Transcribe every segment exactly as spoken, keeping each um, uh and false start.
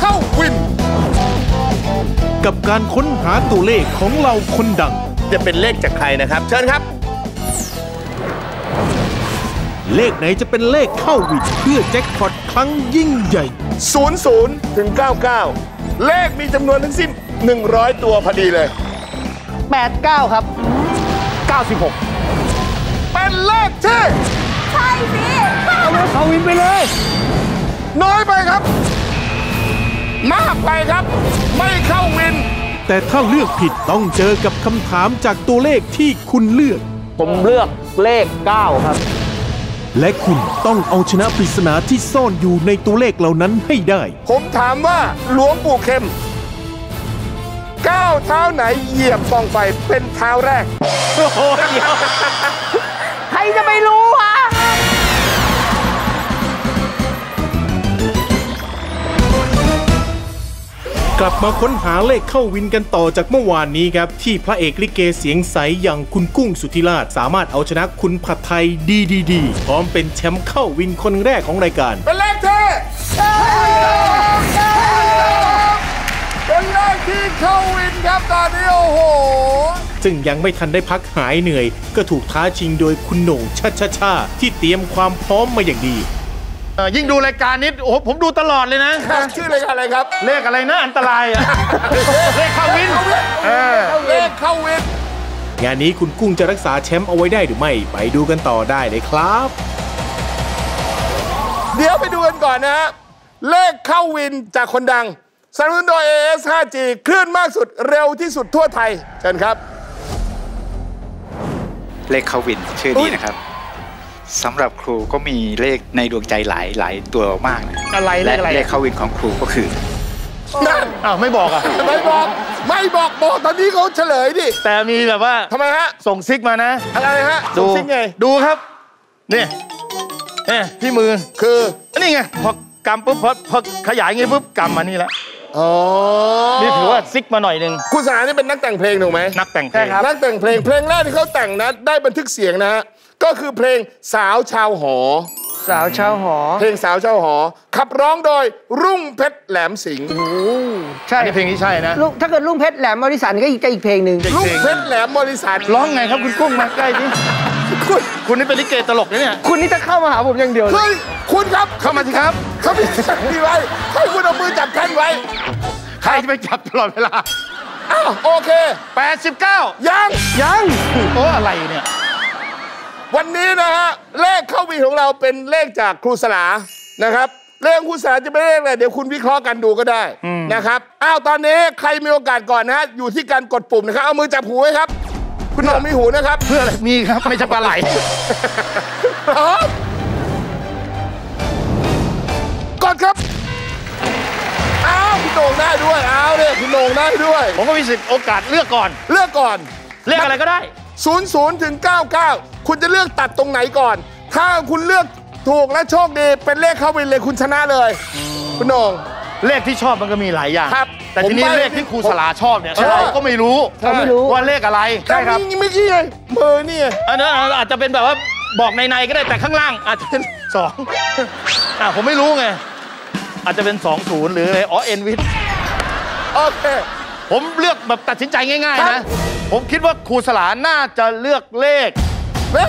เข้าวินกับการค้นหาตัวเลขของเราคนดังจะเป็นเลขจากใครนะครับเชิญครับเลขไหนจะเป็นเลขเข้าวินเพื่อแจ็คพอตครั้งยิ่งใหญ่ศูนย์ ศูนย์ ถึง เก้าสิบเก้า เลขมีจำนวนทั้งสิ้นหนึ่งร้อยตัวพอดีเลยแปดสิบเก้าครับเก้าสิบหกเป็นเลขที่ใช่สิเอาเลขเข้าวินไปเลยน้อยไปครับมากไปครับไม่เข้าวินแต่ถ้าเลือกผิดต้องเจอกับคำถามจากตัวเลขที่คุณเลือกผมเลือกเลขเก้าครับและคุณต้องเอาชนะปริศนาที่ซ่อนอยู่ในตัวเลขเหล่านั้นให้ได้ผมถามว่าหลวงปู่เข้มก้าวเท้าไหนเหยียบกองไฟเป็นเท้าแรกใครจะไม่รู้วะกลับมาค้นหาเลขเข้าวินกันต่อจากเมื่อวานนี้ครับที่พระเอกลิเกเสียงใสอย่างคุณกุ้งสุธิราชสามารถเอาชนะคุณผัดไทยดีดีดีพร้อมเป็นแชมป์เข้าวินคนแรกของรายการเป็นเลขที่เป็นเลขที่เข้าวินครับตอนนี้โอ้โหซึ่งยังไม่ทันได้พักหายเหนื่อยก็ถูกท้าชิงโดยคุณโหน่งชะชะชะที่เตรียมความพร้อมมาอย่างดียิ่งดูรายการนี้โอ้ผมดูตลอดเลยนะชื่อรายการอะไรครับเลขอะไรนะอันตรายอะเลขเข้าวินเลขเข้าวินงานนี้คุณกุ้งจะรักษาแชมป์เอาไว้ได้หรือไม่ไปดูกันต่อได้เลยครับเดี๋ยวไปดูกันก่อนนะฮะเลขเข้าวินจากคนดังสนับสนุนโดย เอ เอส ห้าจี คลื่นมากสุดเร็วที่สุดทั่วไทยเชิญครับเลขเข้าวินชื่อดีนะครับสำหรับครูก็มีเลขในดวงใจหลายหลายตัวมากนะอะไรเลขอะไรเลขเข้าวินของครูก็คือนั่นอ้าวไม่บอกอ่ะไม่บอกไม่บอกบอกตอนนี้เขาเฉลยดิแต่มีแบบว่าทำไมฮะส่งซิกมานะอะไรฮะส่งซิกไงดูครับนี่นี่ที่มือคือนี่ไงพอกำปุ๊บพอพอขยายไงปุ๊บกำมานี่ละอ๋อนี่ถือว่าซิกมาหน่อยนึงคุณสนานี่เป็นนักแต่งเพลงถูกไหมนักแต่งเพลงนักแต่งเพลงเพลงแรกที่เขาแต่งนะได้บันทึกเสียงนะฮะก็คือเพลงสาวชาวหอสาวชาวหอเพลงสาวชาวหอขับร้องโดยรุ่งเพชรแหลมสิงห์ใช่เพลงนี้ใช่นะถ้าเกิดรุ่งเพชรแหลมมอริสันก็อีกอีกเพลงหนึ่งรุ่งเพชรแหลมมอริสันร้องไงครับคุณกุ้งมาใกล้ดิคุณคุณนี่เป็นลิเกตลกนะเนี่ยคุณนี่จะเข้ามาหาผมอย่างเดียวเลยคุณครับเข้ามาสิครับเขาไม่จับดีไว้ให้คุณเอามือจับแขนไว้ใครจะไปจับตลอดเวลาอ้าวโอเคแปดสิบเก้ายังยังโอ้อะไรเนี่ยวันนี้นะฮะเลขเข้าวินของเราเป็นเลขจากครูสลานะครับเลขครูสลาจะเป็นเลขอะไรเดี๋ยวคุณวิเคราะห์กันดูก็ได้นะครับอ้าวตอนนี้ใครมีโอกาสก่อนนะฮะอยู่ที่การกดปุ่มนะครับเอามือจับหูไว้ครับคุณหนุ่มมีหูนะครับเพื่ออะไรมีครับไม่ใช่ปลาไหลกดครับอ้าวคุณโหน่งได้ด้วยอ้าวเลยคุณโหน่งได้ด้วยผมก็มีสิทธิ์โอกาสเลือกก่อนเลือกก่อนเลือกอะไรก็ได้ศูนย์ ศูนย์ ถึง เก้าสิบเก้า คุณจะเลือกตัดตรงไหนก่อนถ้าคุณเลือกถูกและโชคดีเป็นเลขเข้าวินเลยคุณชนะเลยคุณโหน่งเลขที่ชอบมันก็มีหลายอย่างครับแต่ทีนี้เลขที่ครูสลาชอบเนี่ยเราก็ไม่รู้ว่าเลขอะไรใช่ครับไม่ใช่เลยเบอร์นี่อันนั้นอาจจะเป็นแบบว่าบอกในในก็ได้แต่ข้างล่างอาจจะเป็นสองอ่ะผมไม่รู้ไงอาจจะเป็นสอง ศูนย์หรืออะไรอ๋อเอ็นวิทโอเคผมเลือกแบบตัดสินใจง่ายๆนะผมคิดว่าครูสลาน่าจะเลือกเลขเลข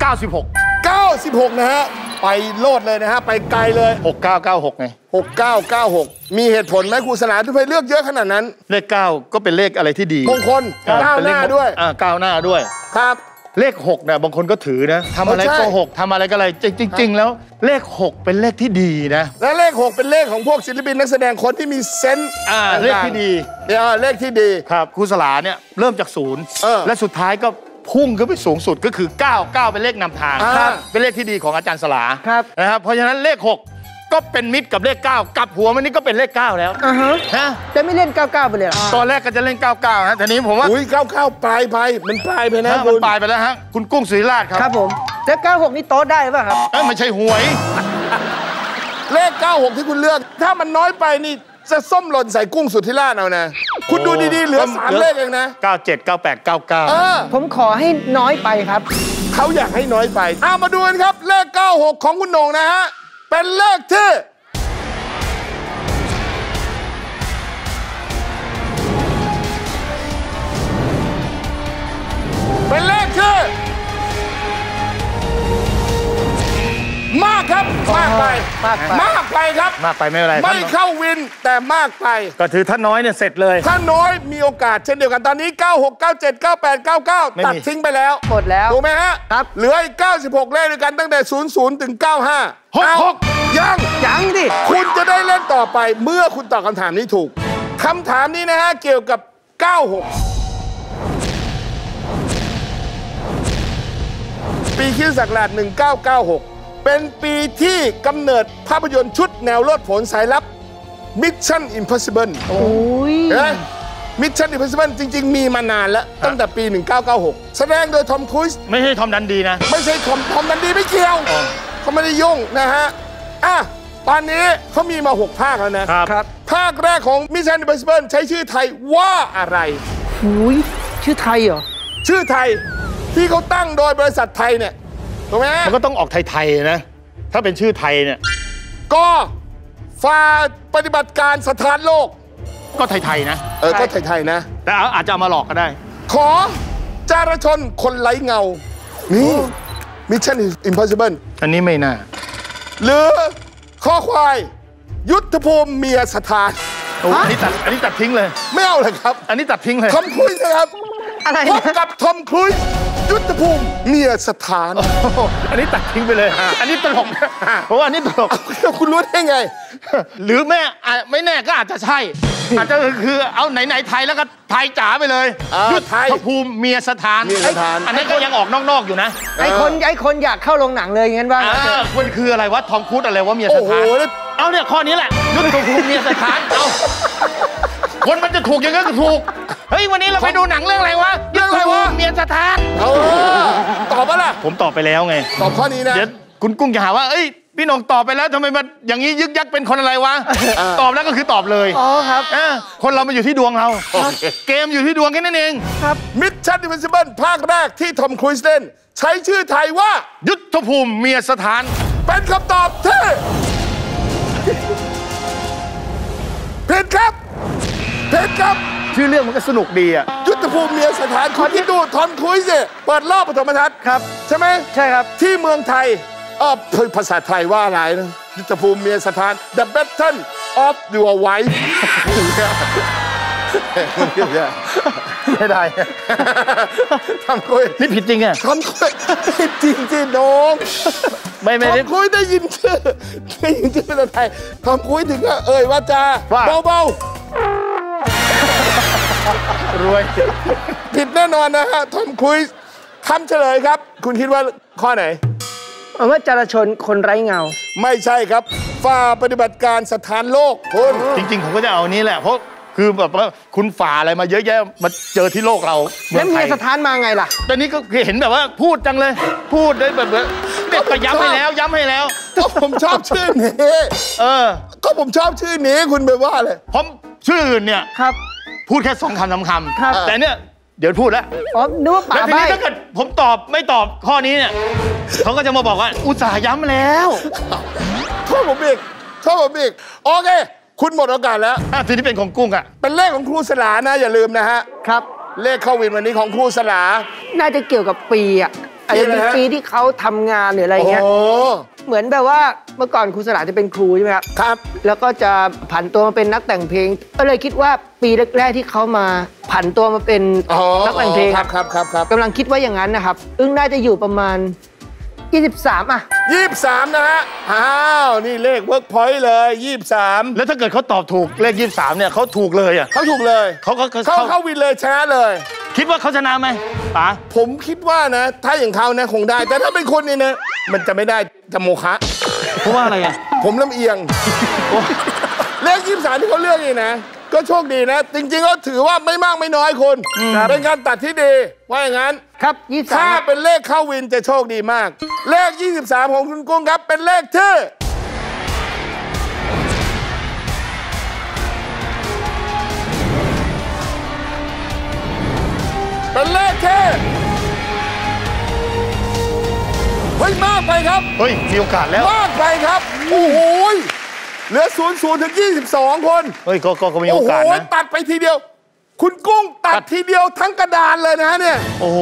เก้าสิบหก เก้าสิบหกนะฮะไปโลดเลยนะฮะไปไกลเลยหก เก้า เก้า หกไงหก เก้า เก้า หกมีเหตุผลไหมครูสลาทำไมเลือกเยอะขนาดนั้นเลขเก้าก็เป็นเลขอะไรที่ดีมงคลก้าวหน้าด้วยอ่าก้าวหน้าด้วยครับเลขหกเนี่ยบางคนก็ถือนะทำอะไรก็หกทำอะไรก็อะไรจริงๆแล้วเลขหกเป็นเลขที่ดีนะและเลขหกเป็นเลขของพวกศิลปินนักแสดงคนที่มีเซนส์อ่าเลขที่ดีเนี่ยเลขที่ดีครับครูสลาเนี่ยเริ่มจากศูนย์และสุดท้ายก็พุ่งขึ้นไปสูงสุดก็คือเก้า เก้าเป็นเลขนำทางเป็นเลขที่ดีของอาจารย์สลาครับนะครับเพราะฉะนั้นเลขหกก็เป็นมิตรกับเลขเก้ากับหัวมันนี่ก็เป็นเลขเก้าแล้วอ่าฮะนะจะไม่เล่นเก้า เก้าไปเลยเหรอตอนแรกก็จะเล่นเก้า เก้าฮะแต่นี้ผมว่าอุ้ยเก้า เก้าปลายไปมันปลายไปนะมันปลายไปแล้วฮะคุณกุ้งสุธิราชครับครับผมเลขเก้า หกนี่โต๊ะได้ป่ะครับเอ้ยไม่ใช่หวยเลขเก้า หกที่คุณเลือกถ้ามันน้อยไปนี่จะส้มหล่นใส่กุ้งสุธิราชเอานะคุณดูดีๆเหลือสามเลขเองนะเก้า เจ็ด เก้า แปด เก้า เก้าผมขอให้น้อยไปครับเขาอยากให้น้อยไปเอามาดูกันครับเลขเก้า หกของคุณโหน่งนะฮะเป็นเลขที่ มากไปไม่อะไรไม่เข้าวินแต่มากไปก็ถือถ้าน้อยเนี่ยเสร็จเลยถ้าน้อยมีโอกาสเช่นเดียวกันตอนนี้เก้าหก เก้าเจ็ด เก้าแปด เก้าเก้าตัดทิ้งไปแล้วหมดแล้วถูกไหมฮะครับเหลืออีกเก้าสิบหกเลขด้วยกันตั้งแต่ศูนย์ ศูนย์ถึงเก้าสิบห้า หก หกยังยังดิคุณจะได้เล่นต่อไปเมื่อคุณตอบคำถามนี้ถูกคำถามนี้นะฮะเกี่ยวกับเก้าหกปีคริสต์ศักราชหนึ่งเก้าเก้าหกเป็นปีที่กำเนิดภาพยนตร์ชุดแนวโลดโผนสายลับ Mission Impossible โอ้ยเอ๊ะ Mission Impossible จริงๆมีมานานแล้วตั้งแต่ปี หนึ่งเก้าเก้าหก แสดงโดยทอมครูซไม่ใช่ทอมดันดีนะไม่ใช่ทอมทอมดันดีไม่เกี่ยวเขาไม่ได้ยุ่งนะฮะอ่ะตอนนี้เขามีมาหกภาคแล้วนะครับภาคแรกของ Mission Impossible ใช้ชื่อไทยว่าอะไรโอ้ยชื่อไทยเหรอชื่อไทยที่เขาตั้งโดยบริษัทไทยเนี่ยถูกไหมมันก็ต้องออกไทยๆนะถ้าเป็นชื่อไทยเนี่ยก็ฝ่าปฏิบัติการสถานโลกก็ไทยๆนะเออก็ไทยๆนะแต่อาจจะเอามาหลอกก็ได้ขอจารชนคนไร้เงานี่มิชชั่นอิมพอสซิเบิลอันนี้ไม่น่าหรือข้อควายยุทธภูมิเมียสถานอันนี้ตัดอันนี้ตัดทิ้งเลยไม่เอาเลยครับอันนี้ตัดทิ้งเลยทอมครูซนะครับพบกับทอมครูซยุทธภูมิเมียสถานอันนี้ตัดทิ้งไปเลยอันนี้ตลกเพราะว่าอันนี้ตลกคุณรู้ได้ไงหรือแม่ไม่แน่ก็อาจจะใช่อาจจะคือเอาไหนๆไทยแล้วก็ไทยจ๋าไปเลยยุทธภูมิเมียสถานอันนี้ก็ยังออกนอกๆอยู่นะไอคนไอคนอยากเข้าโรงหนังเลยงั้นว่ามันคืออะไรวะทอมครูซอะไรวะเมียสถานเอาเนี่ยข้อนี้แหละยุทธภูมิเมียสถานเอาคนมันจะถูกยังไงก็ถูกเฮ้ยวันนี้เราไปดูหนังเรื่องอะไรวะเรื่องอะไรวะเมียสถานเออตอบปะล่ะผมตอบไปแล้วไงตอบข้อนี้นะเดี๋ยวคุณกุ้งจะหาว่าเอ้ยพี่น้องตอบไปแล้วทำไมมันอย่างนี้ยึกยักเป็นคนอะไรวะตอบแล้วก็คือตอบเลยอ๋อครับคนเรามันอยู่ที่ดวงเราเกมอยู่ที่ดวงแค่นั้นเองครับมิชชั่นอิมพอสซิเบิลภาคแรกที่ทอมครูซเล่นใช้ชื่อไทยว่ายุทธภูมิเมียสถานเป็นคำตอบที่ผิดครับผิดครับชื่อเรื่องมันก็สนุกดีอะยุทธภูมิเมียสถานคนที่ดูทอมครูซเนี่ยเปิดรอบปฐมทัศน์ครับใช่ไหมใช่ครับที่เมืองไทยเออภาษาไทยว่าอะไรนะยุทธภูมิเมียสถาน The Battle of Your Wife ไม่ได้ทอมครูซนี่ผิดจริงอะทอมครูซผิดจริงจริงน้องไม่ไม่ทอมครูซได้ยินชื่อได้ยินชื่อภาษาไทยทอมครูซถึงก็เอ่ยว่าจาเบาๆรวยผิดแน่นอนนะฮะทอมครูซคำเฉลยครับคุณคิดว่าข้อไหนเอาว่าจารชนคนไร้เงาไม่ใช่ครับฝ่าปฏิบัติการสถานโลกคุณจริงๆผมก็จะเอานี้แหละเพราะคือแบบว่าคุณฝ่าอะไรมาเยอะแยะมาเจอที่โลกเราแล้วเมียสถานมาไงล่ะตอนนี้ก็เห็นแบบว่าพูดจังเลยพูดได้แบบเด็กก็ย้ำให้แล้วย้ำให้แล้วก็ผมชอบชื่อนี้เออก็ผมชอบชื่อนี้คุณไปว่าเลยผมชื่ออื่นเนี่ยครับพูดแค่สองคำสามคำแต่เนี่ยเดี๋ยวพูดแล้วอ๋อนึกว่าป่าแล้วทีนี้ถ้าเกิดผมตอบไม่ตอบข้อนี้เนี่ยเขาก็จะมาบอกว่าอุตส่าห์ย้ำแล้วโทษผมอีกโทษผมอีกโอเคคุณหมดโอกาสแล้วอ่ะทีนี้เป็นของกุ้งอ่ะเป็นเลขของครูสลานะอย่าลืมนะฮะครับเลขเข้าวินวันนี้ของครูสลาน่าจะเกี่ยวกับปีอ่ะอาจจะเป็นปีที่เขาทำงานหรืออะไรเงี้ยเหมือนแบบว่าเมื่อก่อนครูสลาจะเป็นครูใช่ไหมครับครับแล้วก็จะผันตัวมาเป็นนักแต่งเพลงก็เลยคิดว่าปีแรกๆที่เขามาผันตัวมาเป็นนักแต่งเพลงครับครับครับครับกำลังคิดว่าอย่างนั้นนะครับอึ้งน่าจะอยู่ประมาณยี่สิบสามอ่ะยี่สิบสามนะฮะอ้าวนี่เลขเวิร์กพอยต์เลยยี่สิบสามแล้วถ้าเกิดเขาตอบถูกเลขยี่สิบสามเนี่ยเขาถูกเลยอ่ะเขาถูกเลยเขาก็เขาเข้าวินเลยชนะเลยคิดว่าเขาชนะไหมป๋าผมคิดว่านะถ้าอย่างเขาเนี่ยคงได้แต่ถ้าเป็นคนนี่นะมันจะไม่ได้จะโมฆะเพราะว่าอะไรอ่ะผมลำเอียงเลขยี่สิบสามที่เขาเลือกนี่นะก็โชคดีนะจริงๆก็ถือว่าไม่มากไม่น้อยคนเป็นการตัดที่ดีว่าอย่างนั้นครับถ้าเป็นเลขเข้าวินจะโชคดีมากเลขยี่สิบสามของคุณกุ้งครับเป็นเลขที่เป็นเลขที่เฮ้ยมากไปครับเฮ้ยมีโอกาสแล้วมากไปครับโอ้โหเหลือศูนย์ศูนย์ถึงยี่สิบสองคนเฮ้ยก็ก็มีโอกาสนะโอ้โหตัดไปทีเดียวคุณกุ้งตัดทีเดียวทั้งกระดานเลยนะเนี่ยโอ้โห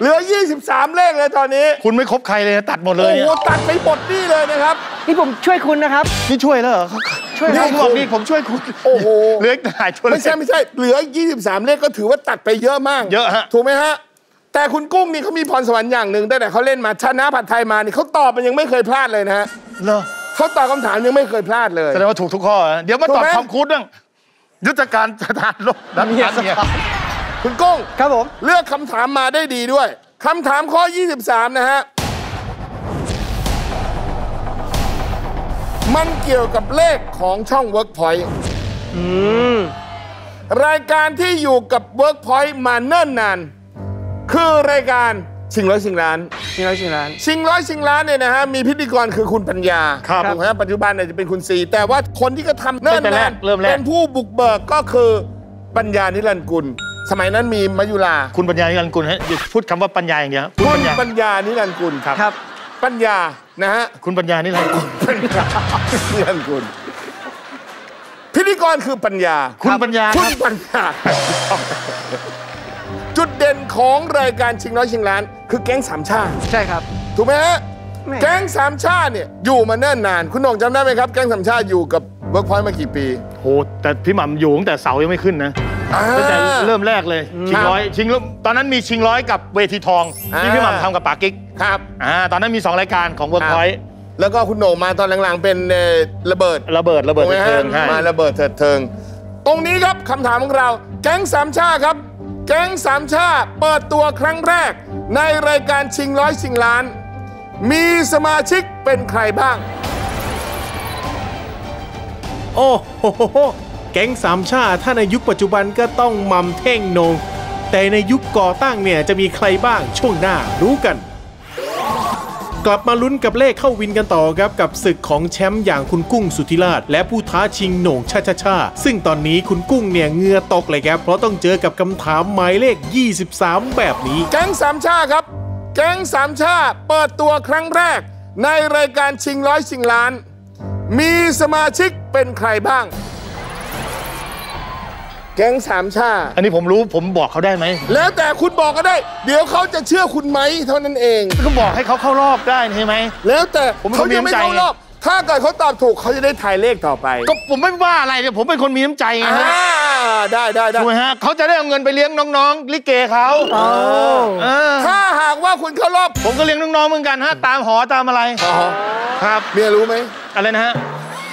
เหลือยี่สิบสามเลขเลยตอนนี้คุณไม่ครบใครเลยตัดหมดเลยโอ้โหตัดไปหมดนี่เลยนะครับ นี่ผมช่วยคุณนะครับนี่ช่วยแล้วเหรอช่วยแล้วบอกนี่ผมช่วยคุณโอ้โหเหลือหายช่วยไม่ใช่ไม่ใช่เหลือยี่สิบสามเลขก็ถือว่าตัดไปเยอะมากเยอะฮะถูกไหมฮะแต่คุณกุ้งนี่เขามีพรสวรรค์อย่างหนึ่งตั้งแต่เขาเล่นมาชนะผัดไทยมานี่เขาตอบมันยังไม่เคยพลาดเลยนะฮะเหรอเขาตอบคำถามยังไม่เคยพลาดเลยแสดงว่าถูกทุกข้อเดี๋ยวมาตอบคำคุ้นนึงยุทธการสถานลบดันยันเนี่ยคุณกุ้งครับผมเลือกคำถามมาได้ดีด้วยคำถามข้อยี่สิบสามนะฮะมันเกี่ยวกับเลขของช่อง Workpoint รายการที่อยู่กับ Workpoint มาเนิ่นนานคือรายการชิงร้อยชิงล้านชิงร้อยชิงล้านชิงร้อยชิงล้านเนี่ยนะฮะมีพิธีกรคือคุณปัญญาครับผมฮะปัจจุบันอาจจะเป็นคุณซีแต่ว่าคนที่ก็ทำเนิ่นนานเป็นผู้บุกเบิกก็คือปัญญานิรันดร์กุลสมัยนั้นมีมายุราคุณปัญญานิรันดร์กุลฮะพูดคำว่าปัญญาอย่างเดียวคุณปัญญานิรันดร์กุลครับปัญญานะฮะคุณปัญญานิรันดร์กุลปัญญานิรันดร์กุลพิธีกรคือปัญญาคุณปัญญาคุณปัญญาจุดเด่นของรายการชิงร้อยชิงล้านคือแก๊งสามชาติใช่ครับถูกไหมฮะแก๊งสามชาติเนี่ยอยู่มาเนิ่นนานคุณหน่องจำได้ไหมครับแก๊งสามชาติอยู่กับเวิร์กพอยต์มากี่ปีโหแต่พี่หม่ำอยู่ตั้งแต่เสายังไม่ขึ้นนะตั้งแต่เริ่มแรกเลยชิงร้อยชิงตอนนั้นมีชิงร้อยกับเวทีทองที่พี่หม่ำทำกับป๋ากิ๊กครับอ่าตอนนั้นมีสองรายการของเวิร์กพอยต์แล้วก็คุณหน่องมาตอนหลังๆเป็นระเบิดระเบิดระเบิดเถิดเทิงมาระเบิดเถิดเทิงตรงนี้ครับคำถามของเราแก๊งสามชาติครับแก๊งสามชาติเปิดตัวครั้งแรกในรายการชิงร้อยชิงล้านมีสมาชิกเป็นใครบ้างโอ้โหแก๊งสามชาติถ้าในยุคปัจจุบันก็ต้องมัมเท่งโหน่งแต่ในยุคก่อตั้งเนี่ยจะมีใครบ้างช่วงหน้ารู้กันกลับมาลุ้นกับเลขเข้าวินกันต่อครับกับศึกของแชมป์อย่างคุณกุ้งสุธิราชและผู้ท้าชิงโหน่งชาชาชาซึ่งตอนนี้คุณกุ้งเนี่ยเงือตกเลยครับเพราะต้องเจอกับคำถามหมายเลขยี่สิบสามแบบนี้แก๊งสามชาครับแก๊งสามชาเปิดตัวครั้งแรกในรายการชิงร้อยชิงล้านมีสมาชิกเป็นใครบ้างแก๊งสามชาอันนี้ผมรู้ผมบอกเขาได้ไหมแล้วแต่คุณบอกก็ได้เดี๋ยวเขาจะเชื่อคุณไหมเท่านั้นเองก็บอกให้เขาเข้ารอบได้ใช่ไหมแล้วแต่เขายังไม่เข้ารอบถ้าเกิดเขาตอบถูกเขาจะได้ถ่ายเลขต่อไปก็ผมไม่ว่าอะไรเนี่ยผมเป็นคนมีน้ำใจไงฮะได้ได้ได้ฮะเขาจะได้เอาเงินไปเลี้ยงน้องๆลิเกเขาถ้าหากว่าคุณเข้ารอบผมก็เลี้ยงน้องๆเหมือนกันฮะตามหอตามอะไรครับเมียรู้ไหมอะไรนะฮะ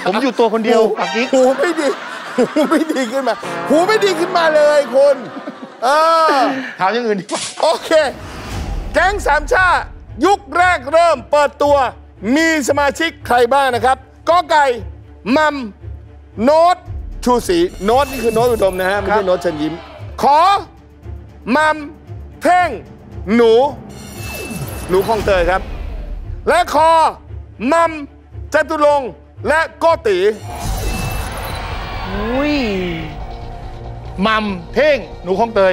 ผมอยู่ตัวคนเดียวอักกี้หูไม่ดีหูไม่ดีขึ้นมาหูไม่ดีขึ้นมาเลยคุณเออถามอย่างอื่นดีกว่าโอเคแก๊งสามชายุคแรกเริ่มเปิดตัวมีสมาชิกใครบ้างนะครับกอไก่มัมโน้ตชูศรีโน้ตนี่คือโน้ตอุดมนะฮะไม่ใช่โน้ตเชิญยิ้มขอมัมเท่งหนูหนูคลองเตยครับและคอมัมจตุรงค์และโกติอุ้ยมัมเท่งหนูคลองเตย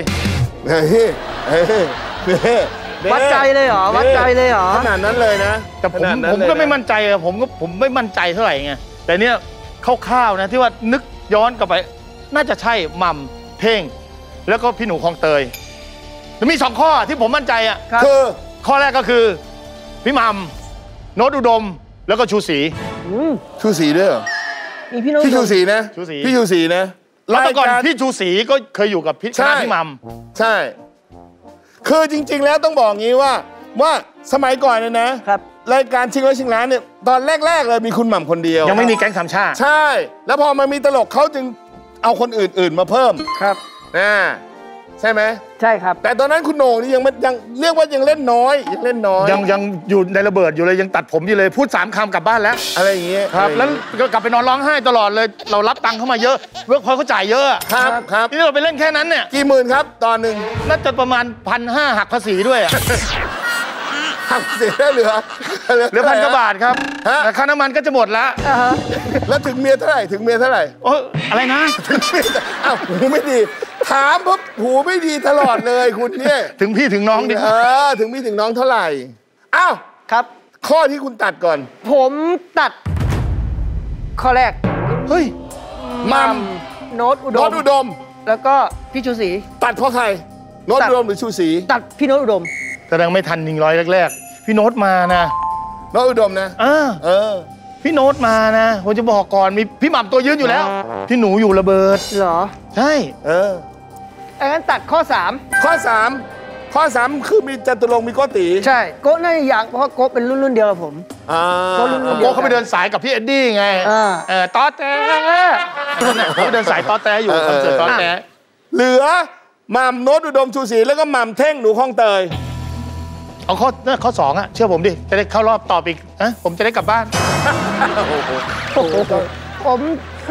เฮ้เฮ้เฮ้วัดใจเลยเหรอวัดใจเลยเหรอขนาดนั้นเลยนะแต่ผมผมก็ไม่มั่นใจอะผมก็ผมไม่มั่นใจเท่าไหร่ไงแต่เนี้ยคร่าวๆนะที่ว่านึกย้อนกลับไปน่าจะใช่มัมเท่งแล้วก็พี่หนูคลองเตยแต่มีสองข้อที่ผมมั่นใจอะคือข้อแรกก็คือพี่มัมโน้ตอุดมแล้วก็ชูศรีชูศรีด้วยเหรอพี่ชูศรีนะพี่ชูศรีนะแล้วแต่ก่อนพี่ชูศรีก็เคยอยู่กับพี่มัมใช่คือจริงๆแล้วต้องบอกงี้ว่าว่าสมัยก่อนเนี่ยนะรายการชิงร้อยชิงล้านเนี่ยตอนแรกๆเลยมีคุณหม่ำคนเดียวยังไม่มีแก๊งสามชาใช่แล้วพอมามีตลกเขาจึงเอาคนอื่นๆมาเพิ่มครับอ่าใช่ไหมใช่ครับแต่ตอนนั้นคุณโหน่งนี่ยังยังเรียกว่ายังเล่นน้อยยังเล่นน้อยยังยังอยู่ในระเบิดอยู่เลยยังตัดผมอยู่เลยพูดสามคำกลับบ้านแล้วอะไรอย่างเงี้ยครับแล้วก็กลับไปนอนร้องไห้ตลอดเลยเรารับตังค์เข้ามาเยอะเวิร์กพอยต์เขาจ่ายเยอะครับครับนี่เราไปเล่นแค่นั้นเนี่ยกี่หมื่นครับตอนหนึ่งน่าจะประมาณพันห้าหักภาษีด้วยหักภาษีได้เหลือเหลือพันกว่าบาทครับค่าน้ำมันก็จะหมดแล้วแล้วถึงเมียเท่าไหร่ถึงเมียเท่าไหร่โอ้อะไรนะถึงเมียอ้าวหูไม่ดีถามปุ๊บหูไม่ดีตลอดเลยคุณเนี่ยถึงพี่ถึงน้องดิเออถึงพี่ถึงน้องเท่าไหร่อ้าวครับข้อที่คุณตัดก่อนผมตัดข้อแรกเฮ้ยมัมโน้ตอุดมโน้ตอุดมแล้วก็พี่ชูศรีตัดเพราะใครโน้ตอุดมหรือชูศรีตัดพี่โน้ตอุดมแสดงไม่ทันหนึ่งร้อยแรกๆพี่โน้ตมานะโน้ตอุดมนะเออเออ พี่โน้ตมานะผมจะบอกก่อนมีพี่หม่ำตัวยืนอยู่แล้วพี่หนูอยู่ระเบิดเหรอใช่เอออันนั้นตัดข้อสามข้อสามข้อสามคือมีจตุรงค์มีโกติใช่โกน่าจะอยากเพราะโกเป็นรุ่นรุ่นเดียวกับผมอ่าโกเขาไปเดินสายกับพี่เอ็ดดี้ไงเออตอแตเขาเดินสายตอแตอยู่คอนเสิร์ตตอแตเหลือหม่ำโน้ตอุดมชูศรีแล้วก็หม่ำเท่งหนูคลองเตยเอาข้อข้อสองอะเชื่อผมดิจะได้เข้ารอบตอบอีกนะผมจะได้กลับบ้านผม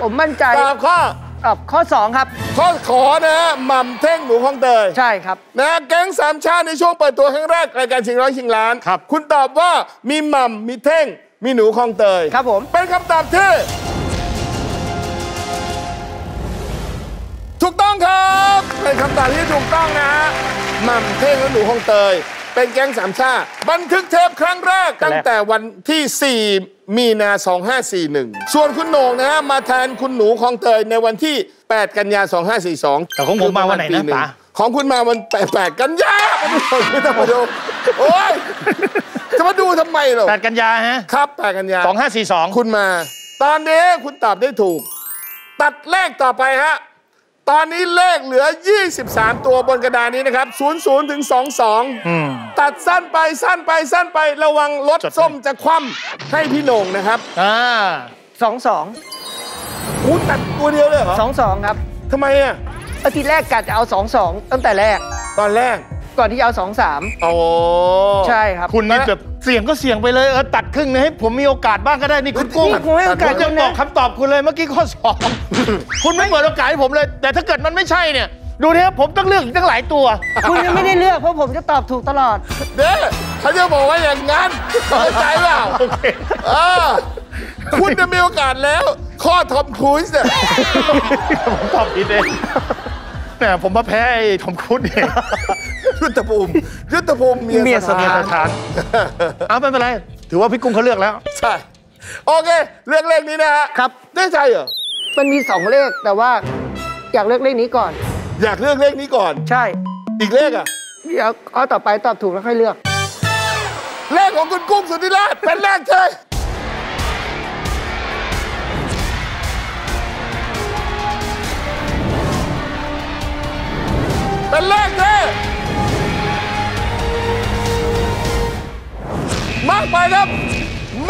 ผมมั่นใจตอบข้อตอบข้อสองครับข้อขอนะหม่ำเท่งหนูคลองเตยใช่ครับนะแก๊งสามชาติในช่วงเปิดตัวครั้งแรกรายการชิงร้อยชิงล้านครับคุณตอบว่ามีหม่ำมีเท่งมีหนูคลองเตยครับผมเป็นคำตอบที่ถูกต้องครับเป็นคำตอบที่ถูกต้องนะฮะหม่ำเท่งและหนูคลองเตยเป็นแก๊งสามชาติบันทึกเทปครั้งแรกตั้งแต่วันที่สี่มีนาสองห้าสี่หนึ่งส่วนคุณโหน่งนะฮะมาแทนคุณหนูคลองเตยในวันที่แปดกันยาสองห้าสี่สองแต่ของผมมาวันไหนนะป๋าของคุณมาวันแปดกันยาไม่ต้องมาดูโอ๊ยจะมาดูทำไมหรอแปดกันยาฮะครับแปดกันยาสองห้าสี่สองคุณมาตอนนี้คุณตอบได้ถูกตัดเลขต่อไปฮะตอนนี้เลขเหลือยี่สิบสามตัวบนกระดานนี้นะครับศูนย์ศูนย์ถึงสองสองตัดสั้นไปสั้นไปสั้นไประวังรถส้มจะคว่ำให้พี่โหน่งนะครับอ่าสองสองอู้ตัดตัวเดียวเลยเหรอสองสองครับทำไมอ่ะอาทิตย์แรกกะจะเอาสองสองตั้งแต่แรกตอนแรกก่อนที่จะเอาสองสามโอ้ใช่ครับคุณนี่แบบเสี่ยงก็เสี่ยงไปเลยเออตัดครึ่งนะให้ผมมีโอกาสบ้างก็ได้นี่คุณกุ้งผมให้โอกาสจะบอกคำตอบคุณเลยเมื่อกี้ข้อสองคุณไม่เปิดโอกาสให้ผมเลยแต่ถ้าเกิดมันไม่ใช่เนี่ยดูนี่ผมต้องเลือกอีกตั้งหลายตัวคุณยังไม่ได้เลือกเพราะผมจะตอบถูกตลอดเด้อเขาจะบอกว่าอย่างนั้นเข้าใจเปล่าคุณจะมีโอกาสแล้วข้อทอมครูซเนี่ยผมตอบผิดเองเนี่ยผมมาแพ้ไอ้ทอมครูซเองยุทธภูมิยุทธภูมิเมียสถานเอาไม่เป็นไรถือว่าพี่กุ้งเขาเลือกแล้วใช่โอเคเลือกเลขนี้นะฮะครับได้ใจเหรอมันมีสองเลขแต่ว่าอยากเลือกเลขนี้ก่อนอยากเลือกเลขนี้ก่อนใช่อีกเลขอ่ะเดี๋ยวเอาต่อไปตอบถูกแล้วค่อยเลือกเลขของคุณกุ้งสุธิราชเป็นเลขใช่เป็นเลขใช่มากไปครับ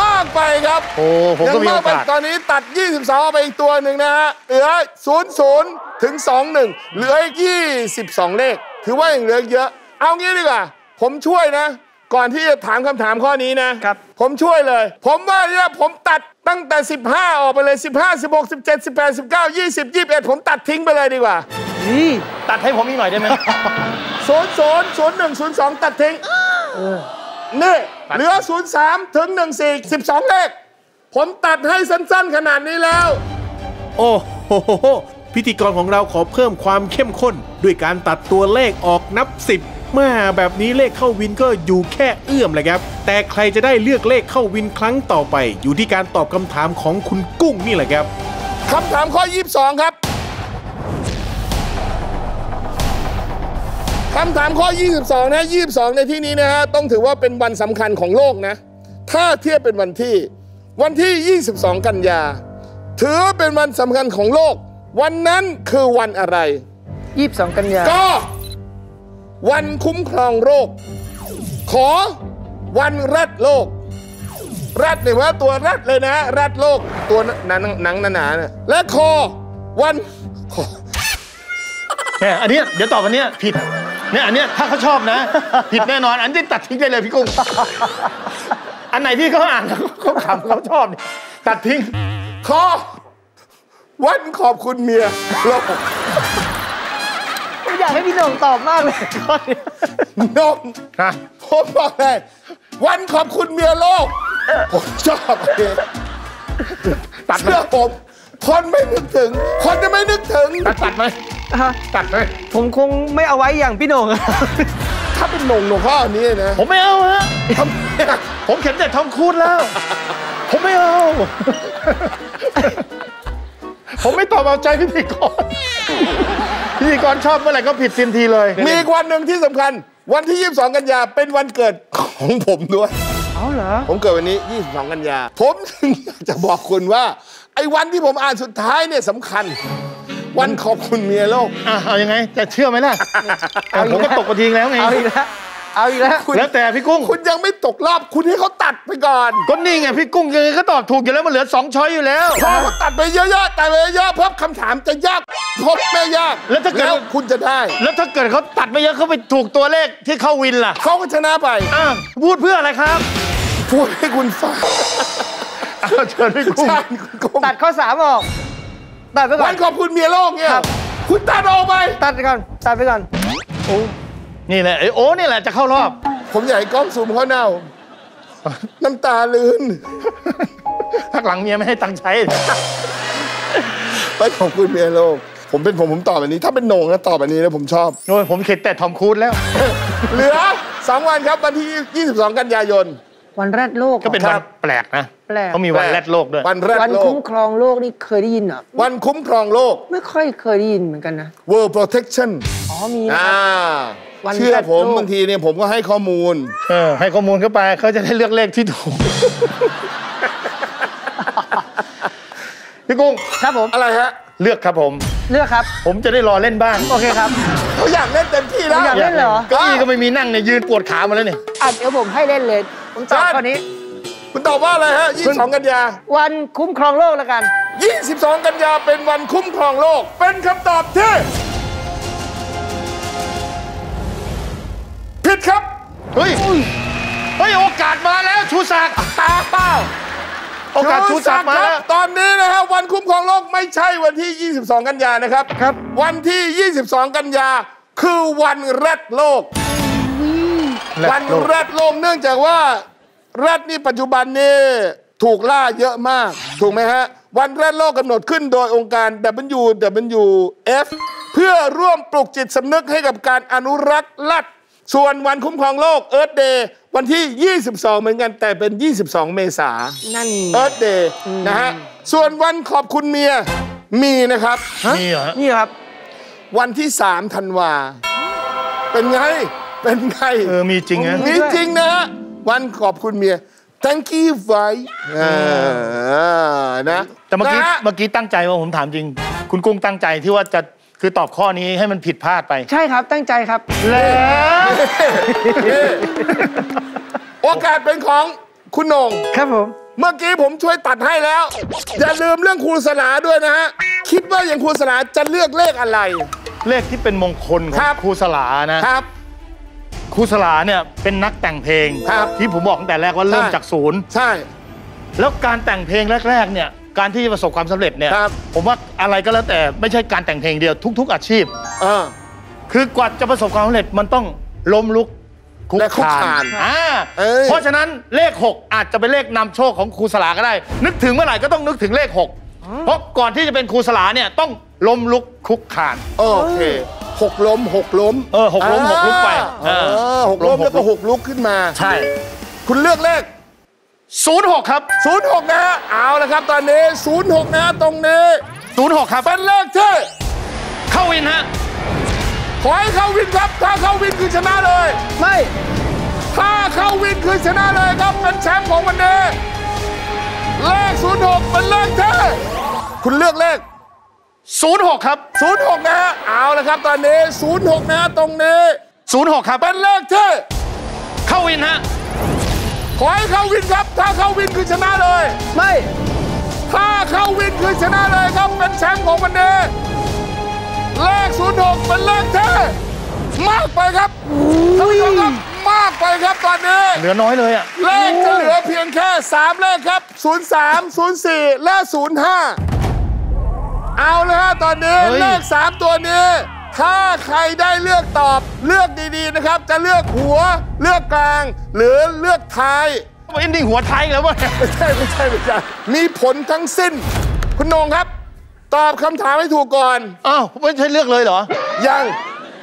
มากไปครับโอ้ผมก็มีโอกาสตอนนี้ตัดยี่สิบสองไปอีกตัวหนึ่งนะฮะเหลือศูนย์ศูนย์ถึงสองหนึ่งเหลืออีกยี่สิบสองเลขถือว่ายังเหลือเยอะเอางี้ดีกว่าผมช่วยนะก่อนที่จะถามคำถามข้อนี้นะครับผมช่วยเลยผมว่าเนี่ยผมตัดตั้งแต่สิบห้าออกไปเลยสิบห้า สิบหก สิบเจ็ด สิบแปด สิบเก้า ยี่สิบ ยี่สิบเอ็ดผมตัดทิ้งไปเลยดีกว่าตัดให้ผมอีกหน่อยได้ไหมศูนย์ศูนย์ ศูนย์หนึ่ง ศูนย์สองตัดทิ้งนี่เหลือศูนย์สามถึงหนึ่งสี่ สิบสองเลขผมตัดให้สั้นๆขนาดนี้แล้วโอ้โหพิธีกรของเราขอเพิ่มความเข้มข้นด้วยการตัดตัวเลขออกนับสิบมาแบบนี้เลขเข้าวินก็อยู่แค่เอื้อมเลยครับแต่ใครจะได้เลือกเลขเข้าวินครั้งต่อไปอยู่ที่การตอบคำถามของคุณกุ้งนี่แหละครับคำถามข้อยี่สิบสองครับคำถามข้อยี่สิบสองนะยี่สิบสองในที่นี้นะฮะต้องถือว่าเป็นวันสำคัญของโลกนะถ้าเทียบเป็นวันที่วันที่ยี่สิบสองกันยาถือเป็นวันสำคัญของโลกวันนั้นคือวันอะไรยี่สิบสองกันยาก็วันคุ้มครองโรคขอวันรัดโลกรัดเนี่ยว่าตัวรัดเลยนะรัดโลกตัวหนังหนังหนาๆนะและคอวันขอแหมอันนี้เดี๋ยวตอบอันนี้ผิดเนี่ยอันเนี้ยถ้าเขาชอบนะผิดแน่นอนอันนี้ตัดทิ้งได้เลยพี่กุ้งอันไหนที่เขาอ่านเขาขำเขาชอบเนี่ยตัดทิ้งขอวันขอบคุณเมียโลกผมอยากให้พี่โหน่งตอบมากเลยข้อนี้โหน่งผมบอกเลยวันขอบคุณเมียโลกผมชอบเลยตัดเสื้อผมคนไม่นึกถึงคนจะไม่นึกถึงตัดไหมตัดเลยผมคงไม่เอาไว้อย่างพี่โหน่งถ้าเป็นโหน่งโหน่งข้อนี้นะผมไม่เอาฮะผมเข็นแต่ทอมครูซแล้วผมไม่เอาผมไม่ตอบเอาใจพิธีกรพิธีกรชอบเมื่อไหร่ก็ผิดทันทีเลยมีวันหนึ่งที่สำคัญวันที่ยี่สิบสองกันยาเป็นวันเกิดของผมด้วย เอาเหรอผมเกิดวันนี้ยี่สิบสองกันยาผมถึงอยากจะบอกคุณว่าไอ้วันที่ผมอ่านสุดท้ายเนี่ยสำคัญวันขอบคุณเมียโลกเอายังไงจะเชื่อไหมล่ะผมก็ตกกระทิงแล้วไงเอาอีกแล้วเอาอีกแล้วแล้วแต่พี่กุ้งคุณยังไม่ตกรอบคุณให้เขาตัดไปก่อนก็นี่ไงพี่กุ้งยังไงก็ตอบถูกอยู่แล้วมันเหลือสองช้อยอยู่แล้วพอเขาตัดไปเยอะๆตัดไปเยอะๆเพราะคำถามจะยากพบไม่ยากแล้วถ้าเกิดคุณจะได้แล้วถ้าเกิดเขาตัดไปเยอะเขาไปถูกตัวเลขที่เข้าวินล่ะเขาก็ชนะไปอ้าวพูดเพื่ออะไรครับพูดให้คุณฟังเชิญพี่กุ้งตัดข้อสามออกตัดไปก่อนวันขอบคุณเมียโลกเนี่ยคุณตัดออกไปตัดไปก่อนตัดไปก่อนโอ้นี่แหละไอโอ้นี่แหละจะเข้ารอบผมอยากให้กล้องซูมเขาเน่าน้ำตาลื่นพักหลังเมียไม่ให้ตังค์ใช้ไปขอบคุณเมียโลกผมเป็นผมผมตอบแบบนี้ถ้าเป็นโหน่งนะตอบแบบนี้นะผมชอบโอ้ยผมเข็ดแต่ทอมครูซแล้วเหลือสองวันครับวันที่ยี่สิบสองกันยายนวันแรกโลกก็เป็นวันแปลกนะเขามีวันแรกโลกด้วยวันคุ้มครองโลกนี่เคยได้ยินเหรอวันคุ้มครองโลกไม่ค่อยเคยได้ยินเหมือนกันนะ World Protection อ๋อมีนะเชื่อผมบางทีเนี่ยผมก็ให้ข้อมูลเออให้ข้อมูลเข้าไปเขาจะได้เลือกเลขที่ถูกพี่กุ้งครับผมอะไรฮะเลือกครับผมเลือกครับผมจะได้รอเล่นบ้างโอเคครับเขาอยากเล่นเต็มที่แล้วอยากเล่นเหรอก็อีก็ไม่มีนั่งเนี่ยยืนปวดขามาแล้วเนี่ยอ่ะเดี๋ยวผมให้เล่นเลยผมตอบตอนนี้คุณตอบว่าอะไรฮะยี่สิบสองกันยาวันคุ้มครองโลกแล้วกันยี่สิบสองกันยาเป็นวันคุ้มครองโลกเป็นคำตอบที่ผิดครับเฮ้ยเฮ้ยโอกาสมาแล้วชูศักดิ์ตาเปล่าโอกาสชูศักดิ์มาแล้วตอนนี้นะครับวันคุ้มครองโลกไม่ใช่วันที่ยี่สิบสองกันยานะครับครับวันที่ยี่สิบสองกันยาคือวันแรดโลกวันแรดโลกเนื่องจากว่าแรดนี่ปัจจุบันนี่ถูกล่าเยอะมากถูกไหมฮะวันแรดโลกกำหนดขึ้นโดยองค์การ ดับเบิลยู ดับเบิลยู เอฟ เพื่อร่วมปลุกจิตสำนึกให้กับการอนุรักษ์แรดส่วนวันคุ้มครองโลก Earth Day วันที่ยี่สิบสองเหมือนกันแต่เป็นยี่สิบสองเมษายนนั่น Earth Day นะฮะส่วนวันขอบคุณเมียมีนะครับมีเหรอนี่ครับวันที่สามธันวาคมเป็นไงเป็นไงเออมีจริงนะมีจริงนะฮะวันขอบคุณเมีย thank you for นะแต่เมื่อกี้เมื่อกี้ตั้งใจว่าผมถามจริงคุณกุ้งตั้งใจที่ว่าจะคือตอบข้อนี้ให้มันผิดพลาดไปใช่ครับตั้งใจครับแล้วโอกาสเป็นของคุณโหน่งครับผมเมื่อกี้ผมช่วยตัดให้แล้วอย่าลืมเรื่องครูศาสนาด้วยนะฮะคิดว่าอย่างครูศาสนาจะเลือกเลขอะไรเลขที่เป็นมงคลของครูศาสนานะครับครูสลาเนี่ยเป็นนักแต่งเพลงที่ผมบอกตั้งแต่แรกว่าเริ่มจากศูนย์ใช่แล้วการแต่งเพลงแรกๆเนี่ยการที่ประสบความสำเร็จเนี่ยผมว่าอะไรก็แล้วแต่ไม่ใช่การแต่งเพลงเดียวทุกๆอาชีพคือกว่าจะประสบความสำเร็จมันต้องล้มลุกคุกคานเพราะฉะนั้นเลขหกอาจจะเป็นเลขนำโชคของครูสลาก็ได้นึกถึงเมื่อไหร่ก็ต้องนึกถึงเลขหกเพราะก่อนที่จะเป็นครูสลาเนี่ยต้องล้มลุกคุกคานโอเคหกล้มหกล้มเออหกล้มหกลุกไปเออหกล้มแล้วก็หกลุกขึ้นมาใช่คุณเลือกเลขศูนย์หกครับศูนย์หกนะฮะเอาละครับตอนนี้ศูนย์หกนะตรงนี้ศูนย์หกครับเป็นเลขที่เข้าวินฮะขอให้เข้าวินครับถ้าเข้าวินคือชนะเลยไม่ถ้าเข้าวินคือชนะเลยครับเป็นแชมป์ของวันนี้เลขศูนย์หกเป็นเลขที่คุณเลือกเลขศูนย์หกครับศูนย์หกนะฮะเอาละครับตอนนี้ศูนย์หกนะฮะตรงนี้ศูนย์หกครับเป็นเลขที่เข้าวินฮะขอให้เข้าวินครับถ้าเข้าวินคือชนะเลยไม่ถ้าเข้าวินคือชนะเลยครับเป็นแชมป์ของวันนี้เลขศูนย์หกเป็นเลขที่มากไปครับท่านผู้ชมครับมากไปครับตอนนี้เหลือน้อยเลยอะเลขจะเหลือเพียงแค่สามเลขครับศูนย์สาม ศูนย์สี่ และ ศูนย์ห้าเอาเลยฮะตอนนี้เลขสามตัวนี้ถ้าใครได้เลือกตอบเลือกดีๆนะครับจะเลือกหัวเลือกกลางหรือเลือกท้ายเอ็นดิ้งหัวท้ายแล้ววะไม่ใช่ไม่ใช่ไม่ใช่มีผลทั้งสิ้นคุณโหน่งครับตอบคำถามให้ถูกก่อนอ้าวไม่ใช่เลือกเลยเหรอยัง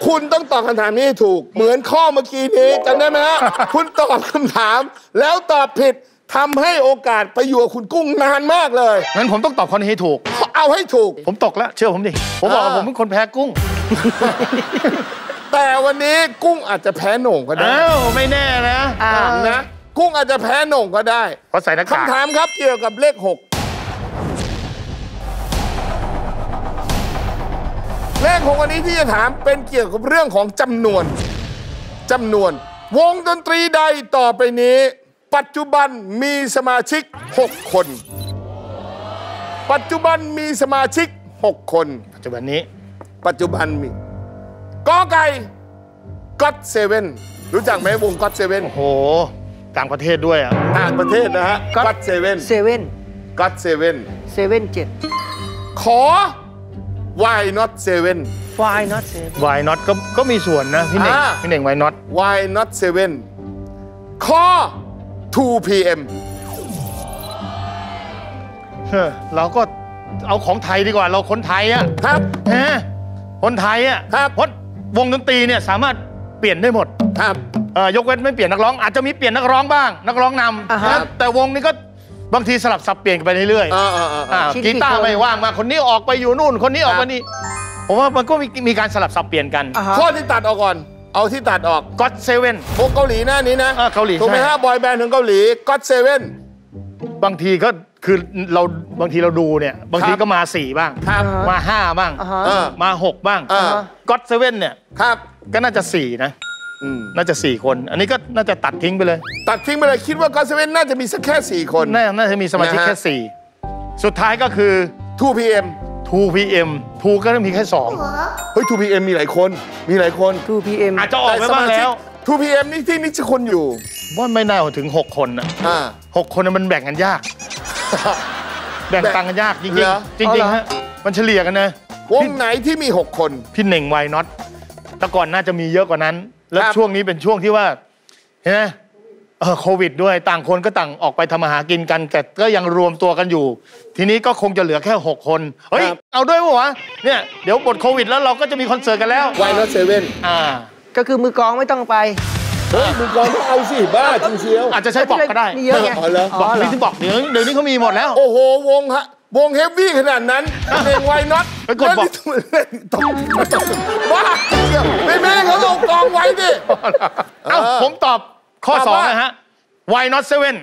คุณต้องตอบคำถามนี้ให้ถูกเหมือนข้อเมื่อกี้นี้จำได้ไหมฮะคุณตอบคำถามแล้วตอบผิดทำให้โอกาสไปอยู่กับคุณกุ้งนานมากเลยงั้นผมต้องตอบข้อนี้ให้ถูกเอาให้ถูกผมตกแล้วเชื่อผมดิผมบอกว่าผมเป็นคนแพ้กุ้งแต่วันนี้กุ้งอาจจะแพ้โหน่งก็ได้อ้าวไม่แน่นะนะ กุ้งอาจจะแพ้หน่งก็ได้เพราะใส่หน้ากากคำถามครับเกี่ยวกับเลขหกเลขหกวันนี้ที่จะถามเป็นเกี่ยวกับเรื่องของจำนวนจำนวนวงดนตรีใดต่อไปนี้ปัจจุบันมีสมาชิกหกคนปัจจุบันมีสมาชิกหกคนปัจจุบันนี้ปัจจุบันมีกอไก่ก็อตเซเว่นรู้จักไหมวงก็อตเซเว่นโอ้โหต่างประเทศด้วยอ่ะต่างประเทศนะฮะก็อตเซเว่นเซเว่นก็อตเซเว่นเซเว่นเจ็ดขอ why not seven why not seven why not ก็ก็มีส่วนนะพี่เน่งพี่เน่ง why not why not seven ข้อ two p m เราก็เอาของไทยดีกว่าเราคนไทยอ่ะครับฮะคนไทยอ่ะครับเพราะวงดนตรีเนี่ยสามารถเปลี่ยนได้หมดครับยกเว้นไม่เปลี่ยนนักร้องอาจจะมีเปลี่ยนนักร้องบ้างนักร้องนำแต่วงนี้ก็บางทีสลับสับเปลี่ยนกันไปเรื่อยๆกีตาร์ไม่ว่างมาคนนี้ออกไปอยู่นู่นคนนี้ออกมานี่ผมว่ามันก็มีการสลับสับเปลี่ยนกันข้อที่ตัดออกก่อนเอาที่ตัดออกก็อตเซเว่นพวกเกาหลีหน้านี้นะเกาหลีถูกไหมฮะบอยแบนด์ของเกาหลีก็อตเซเว่นบางทีก็คือเราบางทีเราดูเนี่ยบางทีก็มาสี่บ้างมาห้าบ้างมาหกบ้างก็อตเซเว่นเนี่ยก็น่าจะสี่นะน่าจะสี่คนอันนี้ก็น่าจะตัดทิ้งไปเลยตัดทิ้งไปเลยคิดว่าก็อตเซเว่นน่าจะมีสักแค่สี่คนน่าจะมีสมาชิกแค่สี่สุดท้ายก็คือ two p m ทู พี เอ็ม ทูก็มีแค่สองเฮ้ย ทู พี เอ็ม มีหลายคนมีหลายคน ทู พี เอ็ม อาจจะออกไปบ้างแล้ว ทู พี เอ็ม นี่ที่นี่จะคนอยู่ว่าไม่น่าถึงหกคนนะหกคนมันแบ่งกันยากแบ่งตังกันยากจริงจริงจริงฮะมันเฉลี่ยกันนะวงไหนที่มีหกคนพี่เน่งไวน็อตแต่ก่อนน่าจะมีเยอะกว่านั้นแล้วช่วงนี้เป็นช่วงที่ว่าเห็นไหมโควิดด้วยต่างคนก็ต่างออกไปทำมาหากินกันแต่ก็ยังรวมตัวกันอยู่ทีนี้ก็คงจะเหลือแค่หกคนเฮ้ยเอาด้วยวะเนี่ยเดี๋ยวหมดโควิดแล้วเราก็จะมีคอนเสิร์ตกันแล้วไวน์รถเซเว่นอ่าก็คือมือกองไม่ต้องไปเฮ้ยมือกองก็เอาสิบ้าจริงเชียวอาจจะใช้บอกก็ได้นี่เยอะไงบอกนี่ที่บอกเดี๋ยวเดี๋ยวนี้เขามีหมดแล้วโอ้โหวงฮะวงเฮฟวี่ขนาดนั้นเพลงไวน็อตไปกดบอกบ้าไม่แม่เขาลงกองไว้ดิเอ้าผมตอบข้อสองนะฮะไวน็อตเซเว่น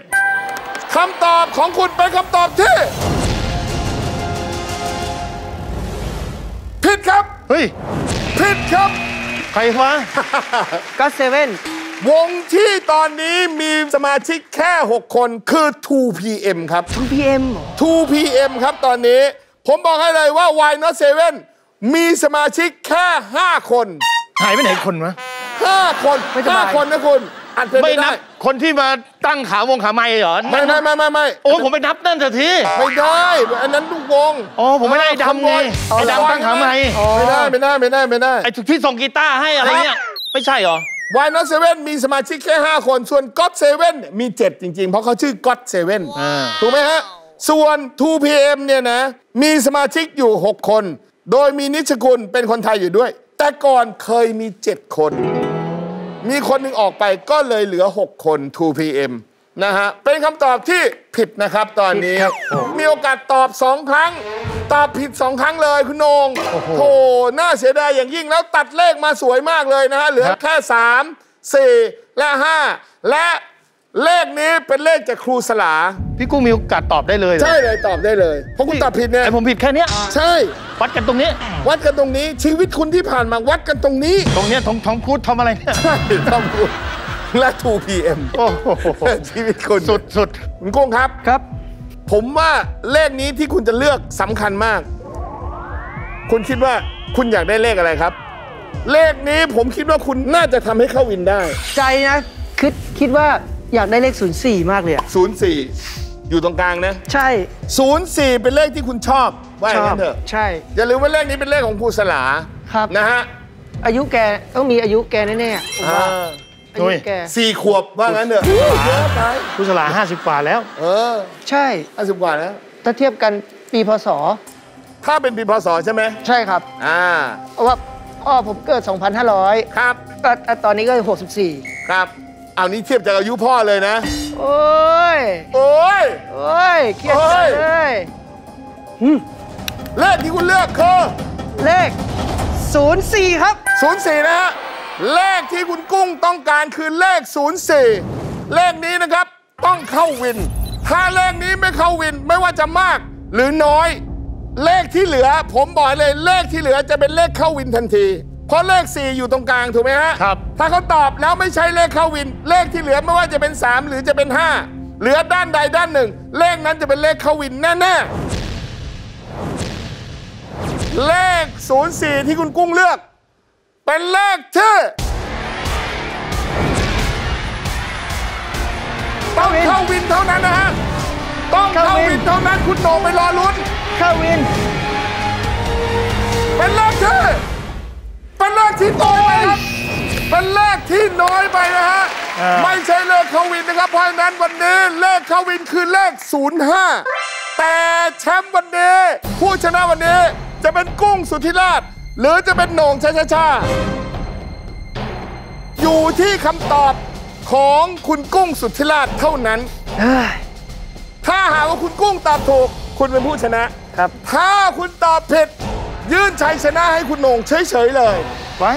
คำตอบของคุณเป็นคำตอบที่ผิดครับเฮ้ยผิดครับใครวะก็เซเว่นวงที่ตอนนี้มีสมาชิกแค่หกคนคือ ทู พี เอ็ม ครับ ทู พี เอ็ม ทู พี เอ็ม ครับตอนนี้ผมบอกให้เลยว่า Why Not Seven มีสมาชิกแค่ห้าคนหายไปไหนคนวะห้าคนห้าคนนะคุณอันเป็นไม่ได้คนที่มาตั้งขาวงขาไม้เหรอไม่ไม่ไม่ไม่ไม่โอ้ผมไปนับนั่นสิทีไม่ได้อันนั้นลูกวงอ๋อผมไม่ได้ดำไงไอ้ดำตั้งขาไม้ไม่ได้ไม่ได้ไม่ได้ไม่ได้ไอ้ที่ส่งกีตาร์ให้อะไรเนี่ยไม่ใช่เหรอวายน็อตเซเว่นมีสมาชิกแค่ห้าคนส่วนก็อตเซเว่นมีเจ็ดจริงๆเพราะเขาชื่อก็อตเซเว่นถูกไหมฮะส่วน ทู พี เอ็ม เนี่ยนะมีสมาชิกอยู่หกคนโดยมีนิชกุลเป็นคนไทยอยู่ด้วยแต่ก่อนเคยมีเจ็ดคนมีคนหนึ่งออกไปก็เลยเหลือหกคน ทู พี เอ็ม นะฮะเป็นคำตอบที่ผิดนะครับตอนนี้มีโอกาสตอบสองครั้งตอบผิดสองครั้งเลยคุณนงโหน่าเสียดายอย่างยิ่งแล้วตัดเลขมาสวยมากเลยนะฮะเหลือแค่สาม สี่ และ ห้าและเลขนี้เป็นเลขจากครูสลาพี่กุ้งมีโอกาสตอบได้เลยใช่เลยตอบได้เลยเพราะคุณตอบผิดเนี่ยไอผมผิดแค่นี้ใช่วัดกันตรงนี้วัดกันตรงนี้ชีวิตคุณที่ผ่านมาวัดกันตรงนี้ตรงนี้ทองทองพูดทำอะไรเนี่ยใช่ทองพูดและ ทู พี เอ็ม โอ้โหชีวิตคุณสุดสุดคุณกุ้งครับครับผมว่าเลขนี้ที่คุณจะเลือกสำคัญมากคุณคิดว่าคุณอยากได้เลขอะไรครับเลขนี้ผมคิดว่าคุณน่าจะทำให้เข้าวินได้ใจนะคิดคิดว่าอยากได้เลขศูนย์สี่มากเลยอะศูนย์สี่อยู่ตรงกลางนะใช่ศูนย์สี่เป็นเลขที่คุณชอบว่าอย่างนั้นเถอะใช่อย่าลืมว่าเลขนี้เป็นเลขของครูสลาครับนะฮะอายุแกต้องมีอายุแกแน่ๆผมว่าสี่ขวบว่างั้นเถอะครูสลาห้าสิบกว่าแล้วเออใช่ห้าสิบกว่าแล้วถ้าเทียบกันปีพศถ้าเป็นปีพศใช่ไหมใช่ครับอ่าว่าอ๋อผมเกิดสองพันห้าร้อยครับตอนนี้ก็หกสิบสี่ครับเอานี้เทียบจากอายุพ่อเลยนะโอ้ยโอ้ยโอ้ยเขียนเลยเลขที่คุณเลือกคือเลขศูนย์สี่ครับศูนย์สี่นะฮะเลขที่คุณกุ้งต้องการคือเลขศูนย์สี่ เลขนี้นะครับต้องเข้าวินถ้าเลขนี้ไม่เข้าวินไม่ว่าจะมากหรือน้อยเลขที่เหลือผมบอกเลยเลขที่เหลือจะเป็นเลขเข้าวินทันทีเพราะเลขสี่อยู่ตรงกลางถูกไหมฮะครับถ้าเขาตอบแล้วไม่ใช่เลขเข้าวินเลขที่เหลือไม่ว่าจะเป็นสามหรือจะเป็นห้าเหลือด้านใดด้านหนึ่งเลขนั้นจะเป็นเลขเข้าวินแน่ๆเลขศูนย์สี่ที่คุณกุ้งเลือกเป็นเลขที่ต้องเข้าวินเท่านั้นนะฮะต้องเข้าวินเท่านั้นคุณโหน่งไปรอลุ้นเข้าวินเป็นเลขที่เป็นเลขที่น้อยไปครับเป็นเลขที่น้อยไปนะฮะไม่ใช่เลขเข้าวินนะครับเพราะฉะนั้นวันนี้เลขเข้าวินคือเลขศูนย์ห้าแต่แชมป์วันนี้ผู้ชนะวันนี้จะเป็นกุ้งสุธิราชหรือจะเป็นโหน่งชาชาชาอยู่ที่คำตอบของคุณกุ้งสุธิราชเท่านั้นถ้าหากว่าคุณกุ้งตอบถูกคุณเป็นผู้ชนะครับถ้าคุณตอบผิดยื่นชัยชนะให้คุณโหน่งเฉยๆเลย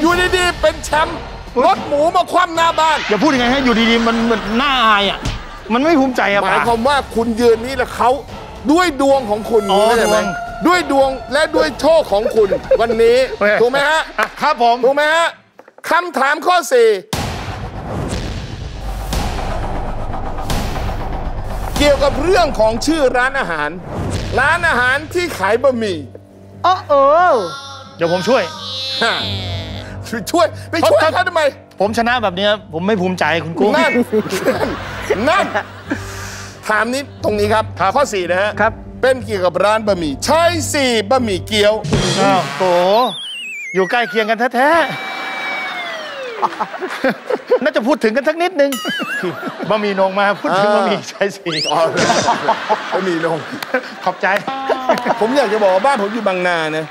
อยู่ดีๆเป็นแชมป์รถหมูมาคว่ำหน้าบ้านอย่าพูดยังไงให้อยู่ดีๆมันมันน่าอายอ่ะมันไม่ภูมิใจอะหมายความว่าคุณยืนนี่แหละเขาด้วยดวงของคุณรู้ไหมด้วยดวงและด้วยโชคของคุณวันนี้ถูกไหมฮะครับผมถูกไหมฮะคำถามข้อสี่เกี่ยวกับเรื่องของชื่อร้านอาหารร้านอาหารที่ขายบะหมี่อ๋อเออเดี๋ยวผมช่วยช่วยไปช่วยเขาทำไมผมชนะแบบนี้ผมไม่ภูมิใจคุณกุ้งนั่นนั่นถามนี้ตรงนี้ครับข้อสี่นะฮะครับเป็นเกี่ยวกับร้านบะหมี่ใช่สี่บะหมี่เกี๊ยวอ้าวโหอยู่ใกล้เคียงกันแท้ๆน่าจะพูดถึงกันสักนิดนึงบะหมี่นงมาพูดถึงบะหมี่ใช่สี่บะหมี่นงขอบใจผมอยากจะบอกว่าบ้านผมอยู่บางนานะ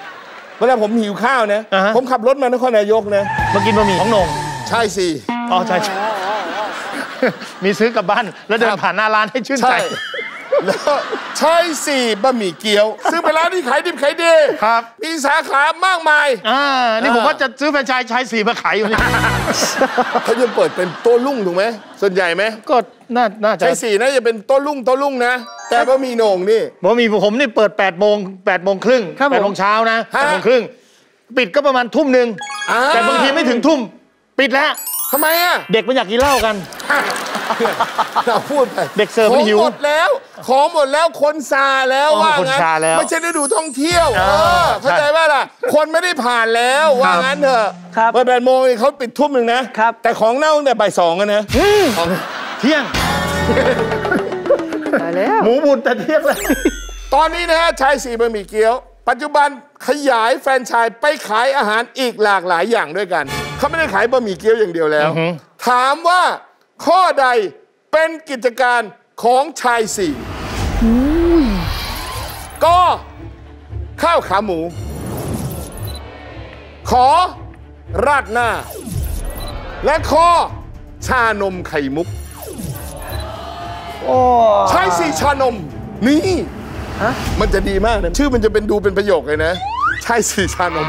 เวลาผมหิวข้าวนะผมขับรถมานครนายกนะมากินบะหมี่ของนงใช่สี่อ๋อใช่มีซื้อกลับบ้านแล้วเดินผ่านหน้าร้านให้ชื่นใจแล้วใช่สี่บะหมี่เกี๊ยวซื้อไปร้านที่ขายดิบขายดีครับมีสาขามากมายอ่านี่ผมว่าจะซื้อแฟรนไชส์ใช้สี่มาขายอยู่นี่เขาจะเปิดเป็นโต้รุ่งถูกไหมส่วนใหญ่ไหมก็น่าจะใช้สี่นะจะเป็นโต้รุ่งโต้รุ่งนะแต่บะหมี่โหน่งนี่บะหมี่ผมนี่เปิดแปดโมงแปดโมงครึ่งแปดโมงเช้านะแปดโมงครึ่งปิดก็ประมาณทุ่มหนึ่งแต่บางทีไม่ถึงทุ่มปิดแล้วทำไมอ่ะเด็กมันอยากกินเหล้ากันเราพูดไปเด็กเสิร์ฟมันหิวหมดแล้วของหมดแล้วคนซาแล้วว่างั้นไม่ใช่ฤดูท่องเที่ยวเข้าใจว่าล่ะคนไม่ได้ผ่านแล้วว่างั้นเถอะเปิดแปดโมงเขาปิดทุ่มหนึ่งนะแต่ของเน่าตั้งแต่บ่ายสองกันนะเที่ยงหมูบุญแต่เที่ยงเลยตอนนี้นะฮะชายสีบะหมี่เกี๊ยวปัจจุบันขยายแฟรนไชส์ไปขายอาหารอีกหลากหลายอย่างด้วยกันเขาไม่ได้ขายบะหมี่เกี๊ยวอย่างเดียวแล้วถามว่าข้อใดเป็นกิจการของชายสี่ก็ข้าวขาหมูขอราดหน้าและข้อชานมไข่มุกชายสี่ชานมนี่มันจะดีมากนะชื่อมันจะเป็นดูเป็นประโยคเลยนะชายสี่ชานม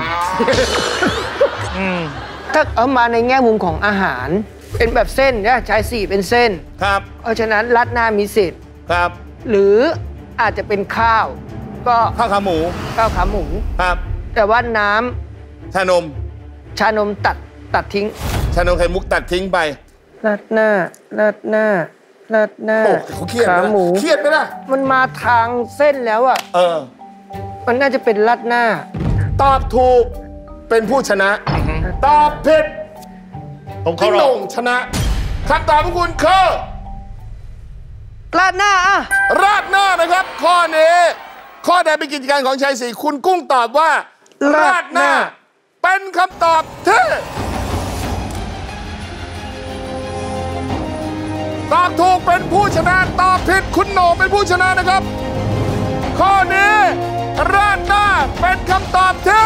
ถ้าเอามาในแง่มุมของอาหารเป็นแบบเส้นนะชายสี่เป็นเส้นครับเพราะฉะนั้นรัดหน้ามีสิทธิ์ครับหรืออาจจะเป็นข้าวก็ข้าวขาหมูข้าวขาหมูครับแต่ว่าน้ำชานมชานมตัดตัดทิ้งชานมไข่มุกตัดทิ้งไปรัดหน้ารัดหน้ารัดหน้าขาหมูเครียดไหมล่ะมันมาทางเส้นแล้วอ่ะเออมันน่าจะเป็นรัดหน้าตอบถูกเป็นผู้ชนะตอบผิดผมเขาลงชนะคำตอบของคุณคือราดหน้าอะราดหน้านะครับข้อนี้ข้อใดเป็นกิจการของชายสี่คุณกุ้งตอบว่าราดหน้าเป็นคำตอบที่ตอบถูกเป็นผู้ชนะตอบผิดคุณโหน่งเป็นผู้ชนะนะครับข้อนี้ราดหน้าเป็นคำตอบที่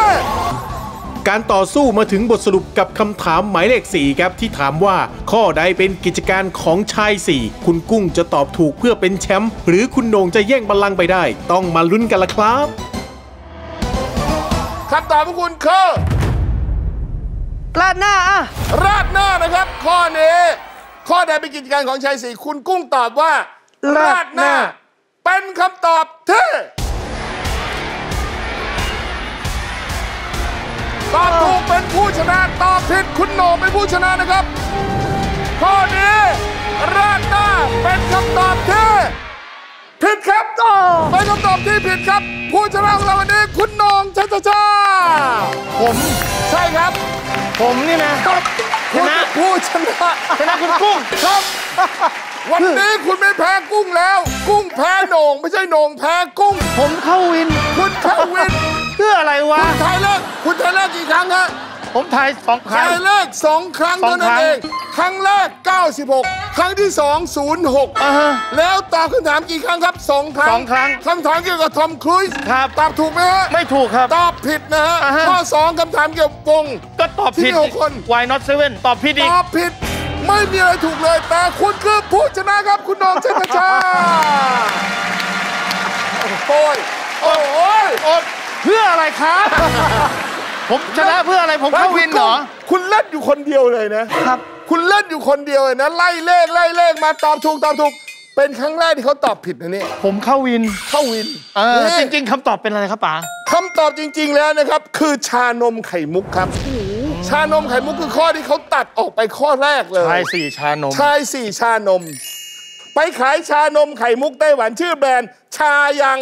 การต่อสู้มาถึงบทสรุปกับคำถามหมายเลขสี่ครับที่ถามว่าข้อใดเป็นกิจการของชายสี่คุณกุ้งจะตอบถูกเพื่อเป็นแชมป์หรือคุณโหน่งจะแย่งบัลลังก์ไปได้ต้องมาลุ้นกันละครับคำตอบของคุณคือราดหน้าอะราดหน้านะครับข้อนี้ ข้อใดเป็นกิจการของชายสี่คุณกุ้งตอบว่าราดหน้าเป็นคำตอบที่ตอบถูกเป็นผู้ชนะตอบผิดคุณโหน่งเป็นผู้ชนะนะครับข้อนี้ราดหน้าเป็นคำตอบที่ผิดครับเป็นคำตอบที่ผิดครับผู้ชนะของเราวันนี้คุณโหน่งชัชชาผมใช่ครับผมนี่นะชนะผู้ชนะชนะคุณกุ้งครับวันนี้คุณไม่แพ้กุ้งแล้วกุ้งแพ้โหน่งไม่ใช่โหน่งแพ้กุ้งผมเข้าวินคุณเข้าวินเพื่ออะไรวะคุณถ่ายเลิกคุณถ่ายเลิกกี่ครั้งฮะผมถ่ายสองครั้งถ่ายเลิกสองครั้งเท่านั้นเองครั้งแรกเก้าสิบหกครั้งที่สอง ศูนย์หกแล้วตอบคำถามกี่ครั้งครับสองครั้งสองครั้งคำถามเกี่ยวกับทอมครูซครับตอบถูกไหมฮะไม่ถูกครับตอบผิดนะฮะข้อสองคำถามเกี่ยวกับวงก็ตอบผิดที่หกคน Why Not Seven ตอบผิดอีกตอบผิดไม่มีอะไรถูกเลยแต่คุณคือผู้ชนะครับคุณน้องชัชชาโอ้ยโอ้ยโอ้ยเพื่ออะไรครับผมชนะเพื่ออะไรผมเข้าวินเหรอคุณเล่นอยู่คนเดียวเลยนะครับคุณเล่นอยู่คนเดียวเลยนะไล่เลขไล่เลขมาตอบถูกตอบถูกเป็นครั้งแรกที่เขาตอบผิดนะนี่ผมเข้าวินเข้าวินเออจริงๆคำตอบเป็นอะไรครับป๋าคำตอบจริงๆแล้วนะครับคือชานมไข่มุกครับชานมไข่มุกคือข้อที่เขาตัดออกไปข้อแรกเลยชายสี่ชานมชายสี่ชานมไปขายชานมไข่มุกไต้หวันชื่อแบรนด์ชายัง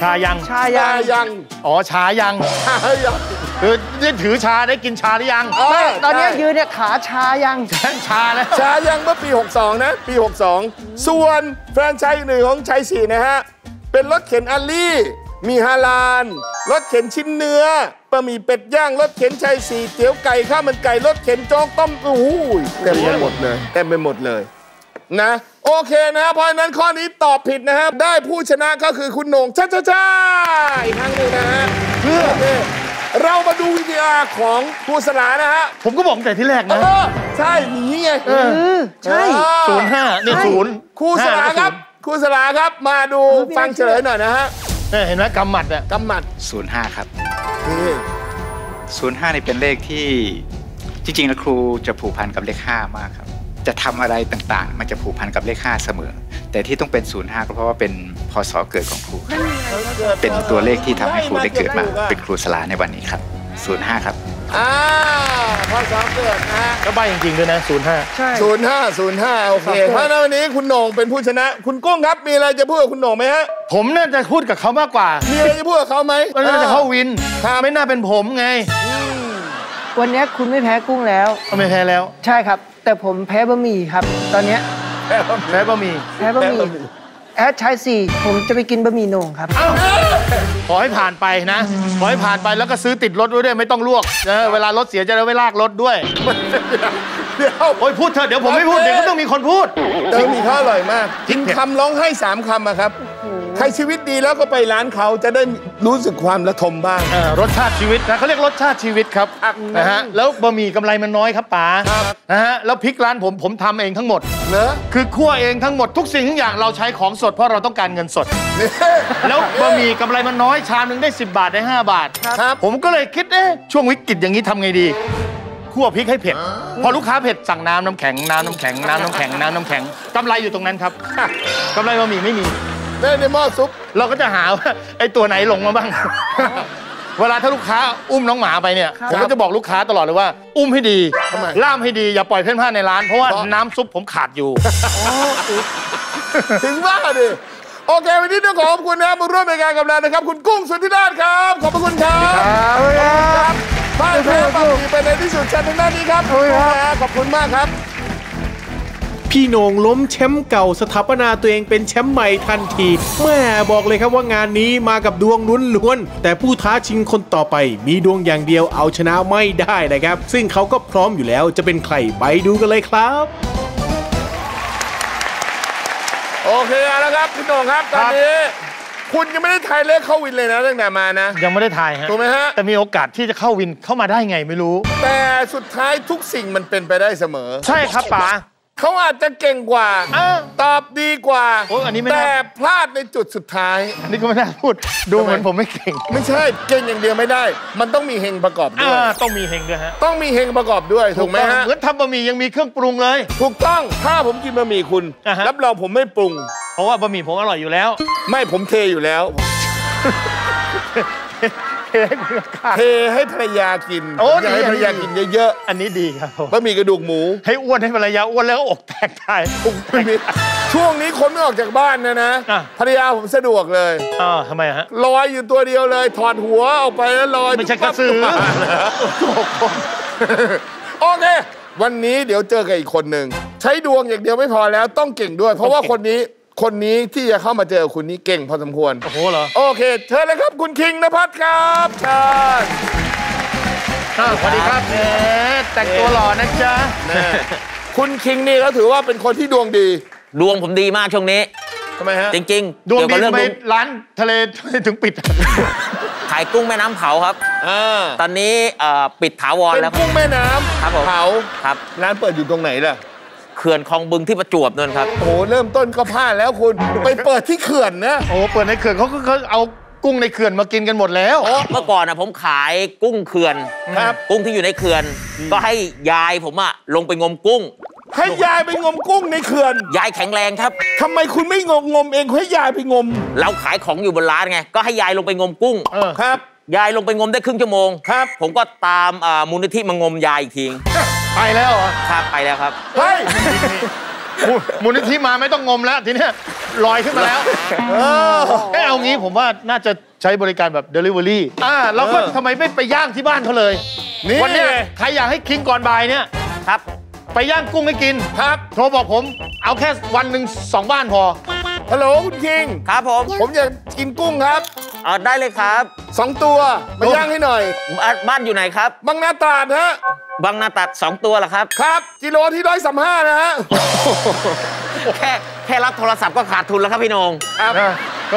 ชายังชายังอ๋อชายังชายังคือยืนถือชาได้กินชาหรือยังตอนนี้ยืนเนี่ยขาชายังชาแล้วชายังเมื่อปีหกสองนะปีหกสองส่วนแฟรนไชส์หนึ่งของชายสี่นะฮะเป็นรถเข็นอัลลี่มีฮาลาลรถเข็นชิ้นเนื้อบะหมี่เป็ดย่างรถเข็นชายสี่เตี๋ยวไก่ข้าวมันไก่รถเข็นโจ๊กต้มโอ้โหเต็มไปหมดเลยเต็มไปหมดเลยนะโอเคนะเพราะฉะนั้นข้อนี้ตอบผิดนะครับได้ผู้ชนะก็คือคุณโหน่งชัชชาอีกครั้งหนึ่งนะฮะเพื่อเรามาดูวิทยาของครูสลานะฮะผมก็บอกแต่ที่แรกนะใช่อย่างนี้ไงใช่ศูนย์ห้าเนี่ยศูนย์ครูสลาครับครูสลาครับมาดูฟังเฉลยหน่อยนะฮะเห็นไหมกำหมัดอะกำหมัดศูนย์ห้าครับศูนย์ห้านี่เป็นเลขที่จริงๆแล้วครูจะผูกพันกับเลขห้ามากครับจะทำอะไรต่างๆมันจะผูกพันกับเลขห้าเสมอแต่ที่ต้องเป็นศูนย์ห้าก็เพราะว่าเป็นพศเกิดของครูเป็นตัวเลขที่ทำให้ครูได้เกิดมาเป็นครูสลาในวันนี้ครับศูนย์ห้าครับอ้าวพศเกิดนะฮะก็ใบจริงๆด้วยนะศูนย์ห้าใช่ศูนย์ห้า ศูนย์ห้าโอเคเพราะวันนี้คุณโหน่งเป็นผู้ชนะคุณกุ้งครับมีอะไรจะพูดกับคุณโหน่งไหมฮะผมน่าจะพูดกับเขามากกว่ามีอะไรจะพูดกับเขาไหมน่าจะเข้าวินไม่น่าเป็นผมไงวันนี้คุณไม่แพ้กุ้งแล้วไม่แพ้แล้วใช่ครับแต่ผมแพ้บะหมี่ครับตอนเนี้ยแพ้บะหมี่แพ้บะหมี่แอดชายสี่ผมจะไปกินบะหมี่โหน่งครับขอให้ผ่านไปนะขอให้ผ่านไปแล้วก็ซื้อติดรถด้วยไม่ต้องลวกเวลารถเสียจะได้ไม่ลากรถด้วยเดี๋ยวโอ้ยพูดเถอะเดี๋ยวผมไม่พูดเดี๋ยวก็ต้องมีคนพูดเติมมีข้าวอร่อยมากกินคำร้องให้สามคำครับใครชีวิตดีแล้วก็ไปร้านเขาจะได้รู้สึกความระทมบ้างรสชาติชีวิตนะเขาเรียกรสชาติชีวิตครับนะฮะแล้วบะหมี่กำไรมันน้อยครับป๋านะฮะแล้วพริกร้านผมผมทำเองทั้งหมดเนอะคือคั่วเองทั้งหมดทุกสิ่งทุกอย่างเราใช้ของสดเพราะเราต้องการเงินสดแล้วบะหมี่กำไรมันน้อยชามนึงได้สิบบาทได้ห้าบาทผมก็เลยคิดเอ๊ะช่วงวิกฤตอย่างนี้ทำไงดีคั่วพริกให้เผ็ดพอลูกค้าเผ็ดสั่งน้ำน้ำแข็งน้ำน้ำแข็งน้ำน้ำแข็งน้ำน้ำแข็งกำไรอยู่ตรงนั้นครับกำไรบะหมี่ไม่มีในหม้อซุปเราก็จะหาว่าไอ้ตัวไหนลงมาบ้างเวลาถ้าลูกค้าอุ้มน้องหมาไปเนี่ยผมก็จะบอกลูกค้าตลอดเลยว่าอุ้มให้ดีล่ามให้ดีอย่าปล่อยเพ่นพ่านในร้านเพราะว่าน้ำซุปผมขาดอยู่ถึงว่าดิโอเควันนี้ต้องขอบคุณนะมาร่วมรายการกับเรานะครับคุณกุ้งสุทธิราชครับขอบคุณครับบ้านแพ้บะหมี่ไปในที่สุดชั้นด้านนี้ครับขอบคุณมากครับพี่โหน่งล้มแชมป์เก่าสถาปนาตัวเองเป็นแชมป์ใหม่ทันทีแม่บอกเลยครับว่างานนี้มากับดวงล้วนๆแต่ผู้ท้าชิงคนต่อไปมีดวงอย่างเดียวเอาชนะไม่ได้นะครับซึ่งเขาก็พร้อมอยู่แล้วจะเป็นใครไปดูกันเลยครับโอเคแล้วครับพี่โหน่งครับตอนนี้คุณยังไม่ได้ทายเลขเข้าวินเลยนะตั้งแต่มานะยังไม่ได้ทายฮะถูกไหมฮะแต่มีโอกาสที่จะเข้าวินเข้ามาได้ไงไม่รู้แต่สุดท้ายทุกสิ่งมันเป็นไปได้เสมอใช่ครับป๋า เขาอาจจะเก่งกว่าตอบดีกว่าแต่พลาดในจุดสุดท้ายอันนี้ก็ไม่น่าพูดดูเหมือนผมไม่เก่งไม่ใช่เก่งอย่างเดียวไม่ได้มันต้องมีเฮงประกอบด้วยต้องมีเฮงด้วยฮะต้องมีเฮงประกอบด้วยถูกไหมฮะเหมือนทำบะหมี่ยังมีเครื่องปรุงเลยถูกต้องถ้าผมกินบะหมี่คุณรับรองผมไม่ปรุงเพราะว่าบะหมี่ผมอร่อยอยู่แล้วไม่ผมเทอยู่แล้วเทให้ภรรยากินอยากให้ภรรยากินเยอะๆอันนี้ดีครับบะหมี่กระดูกหมูให้อ้วนให้ภรรยาอ้วนแล้วก็อกแตกตายช่วงนี้คนไม่ออกจากบ้านนะนะภรรยาผมสะดวกเลยอ่าทำไมฮะลอยอยู่ตัวเดียวเลยถอดหัวออกไปแล้วลอยไม่ใช่กระสือโอเควันนี้เดี๋ยวเจอกับอีกคนหนึ่งใช้ดวงอย่างเดียวไม่พอแล้วต้องเก่งด้วยเพราะว่าคนนี้คนนี้ที่จะเข้ามาเจอคุณนี้เก่งพอสมควรโอ้โหเหรอโอเคเชิญเลยครับคุณคิงณภัทรครับเชิญสวัสดีครับเนทแต่งตัวหล่อนะจ๊ะคุณคิงนี่ก็ถือว่าเป็นคนที่ดวงดีดวงผมดีมากช่วงนี้ทำไมฮะจริงๆดวงดีทำไมร้านทะเลถึงปิดขายกุ้งแม่น้ำเผาครับตอนนี้ปิดถาวรแล้วเป็นกุ้งแม่น้ำเผาครับร้านเปิดอยู่ตรงไหนล่ะเขื่อนคลองบึงที่ประจวบนั่นครับโอ้เริ่มต้นก็พลาดแล้วคุณไปเปิดที่เขื่อนนะโอ้เปิดในเขื่อนเขาก็เขาเอากุ้งในเขื่อนมากินกันหมดแล้วเมื่อก่อนนะผมขายกุ้งเขื่อนครับกุ้งที่อยู่ในเขื่อนก็ให้ยายผมอะลงไปงมกุ้งให้ยายไปงมกุ้งในเขื่อนยายแข็งแรงครับทำไมคุณไม่งมงมเองให้ยายไปงมเราขายของอยู่บนร้านไงก็ให้ยายลงไปงมกุ้งครับยายลงไปงมได้ครึ่งชั่วโมงครับผมก็ตามมูลนิธิมางมยายอีกทีไปแล้วเหรอครับไปแล้วครับเฮ้ยมูลนิธิมาไม่ต้องงมแล้วทีนี้ลอยขึ้นมาแล้วเออแค่เอางี้ผมว่าน่าจะใช้บริการแบบ Delivery อ่าแล้วก็ทำไมไม่ไปย่างที่บ้านเขาเลยนี่วันนี้ใครอยากให้คิงก่อนบ่ายเนี่ยครับไปย่างกุ้งให้กินครับโทรบอกผมเอาแค่วันหนึ่งสองบ้านพอฮัลโหลคุณคิงครับผมผมอยากกินกุ้งครับอ๋อได้เลยครับสองตัวมาย่างให้หน่อยบ้านอยู่ไหนครับบางนาตราดฮะบางนาตัดสองตัวเหรอครับครับกิโลที่ร้อยสามห้านะฮะแค่แค่รับโทรศัพท์ก็ขาดทุนแล้วครับพี่นงครับ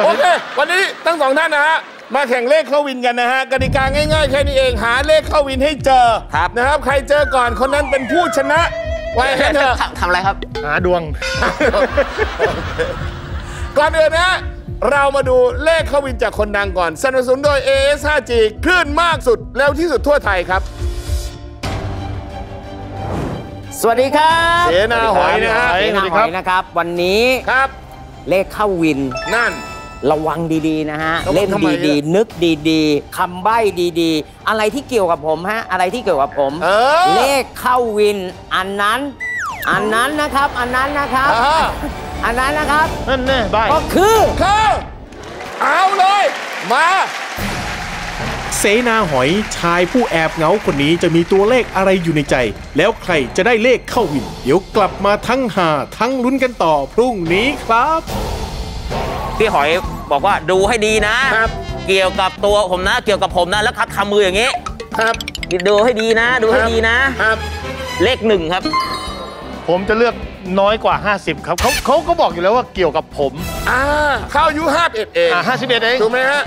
โอเควันนี้ทั้งสองท่านนะฮะมาแข่งเลขเข้าวินกันนะฮะกติกาง่ายๆแค่นี้เองหาเลขเข้าวินให้เจอนะครับใครเจอก่อนคนนั้นเป็นผู้ชนะไว้ให้เธอทำอะไรครับหาดวงก่อนอื่นนะเรามาดูเลขเข้าวินจากคนดังก่อนสนับสนุนโดย เอ เอส ห้าจี คลื่นมากสุดเร็วที่สุดทั่วไทยครับสวัสดีครับเสนาหอยนะฮะเสนาหอยนะครับวันนี้ครับเลขเข้าวินนั่นระวังดีๆนะฮะเล่นดีๆนึกดีๆคำใบ้ดีๆอะไรที่เกี่ยวกับผมฮะอะไรที่เกี่ยวกับผมเลขเข้าวินอันนั้นอันนั้นนะครับอันนั้นนะครับอันนั้นนะครับนั่นแน่ใบ้ก็คือคือเอาเลยมาเสนาหอยชายผู้แอบเหงาคนนี้จะมีตัวเลขอะไรอยู่ในใจแล้วใครจะได้เลขเข้าวินเดี๋ยวกลับมาทั้งหาทั้งลุ้นกันต่อพรุ่งนี้ครับพี่หอยบอกว่าดูให้ดีนะเกี่ยวกับตัวผมนะเกี่ยวกับผมนะแล้วคัดคำมืออย่างนี้ครับดูให้ดีนะดูให้ดีนะครับเลขหนึ่งครับผมจะเลือกน้อยกว่าห้าสิบครับเขาเขาก็บอกอยู่แล้วว่าเกี่ยวกับผมอ่าเข้าอายุห้าสิบเอ็ดเองอ่าห้าสิบเอ็ดเองถูกไหมฮะ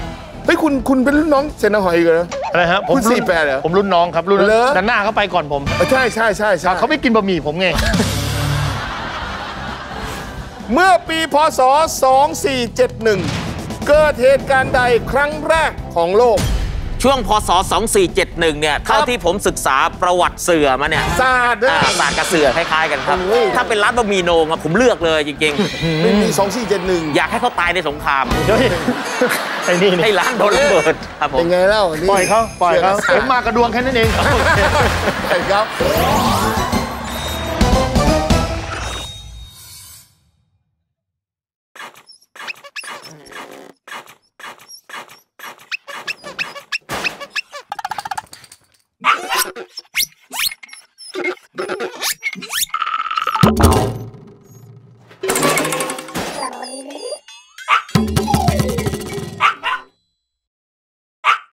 เฮ้ยคุณคุณเป็นรุ่นน้องเสนาหอยอีกเหรออะไรฮะผมสี่แปดเหรอผมรุ่นน้องครับรุ่นนั้นหน้าเขาไปก่อนผมใช่ใช่ใช่ใช่เขาไม่กินบะหมี่ผมไงเมื่อปีพ.ศ.สองสี่เจ็ดหนึ่งเกิดเหตุการณ์ใดครั้งแรกของโลกช่วงพ.ศ.สองสี่เจ็ดหนึ่งเนี่ยเท่าที่ผมศึกษาประวัติเสือมาเนี่ยศาสตร์ศาสตร์กับเสือคล้ายๆกันครับถ้าเป็นร้านบะหมี่โหน่งอะผมเลือกเลยจริงๆไม่มีสองสี่เจ็ดหนึ่งอยากให้เขาตายในสงครามให้ร้านโดนระเบิดครับผมเป็นไงเล่าปล่อยเขาปล่อยเขาผมมากระดวงแค่นั้นเองปล่อยเขา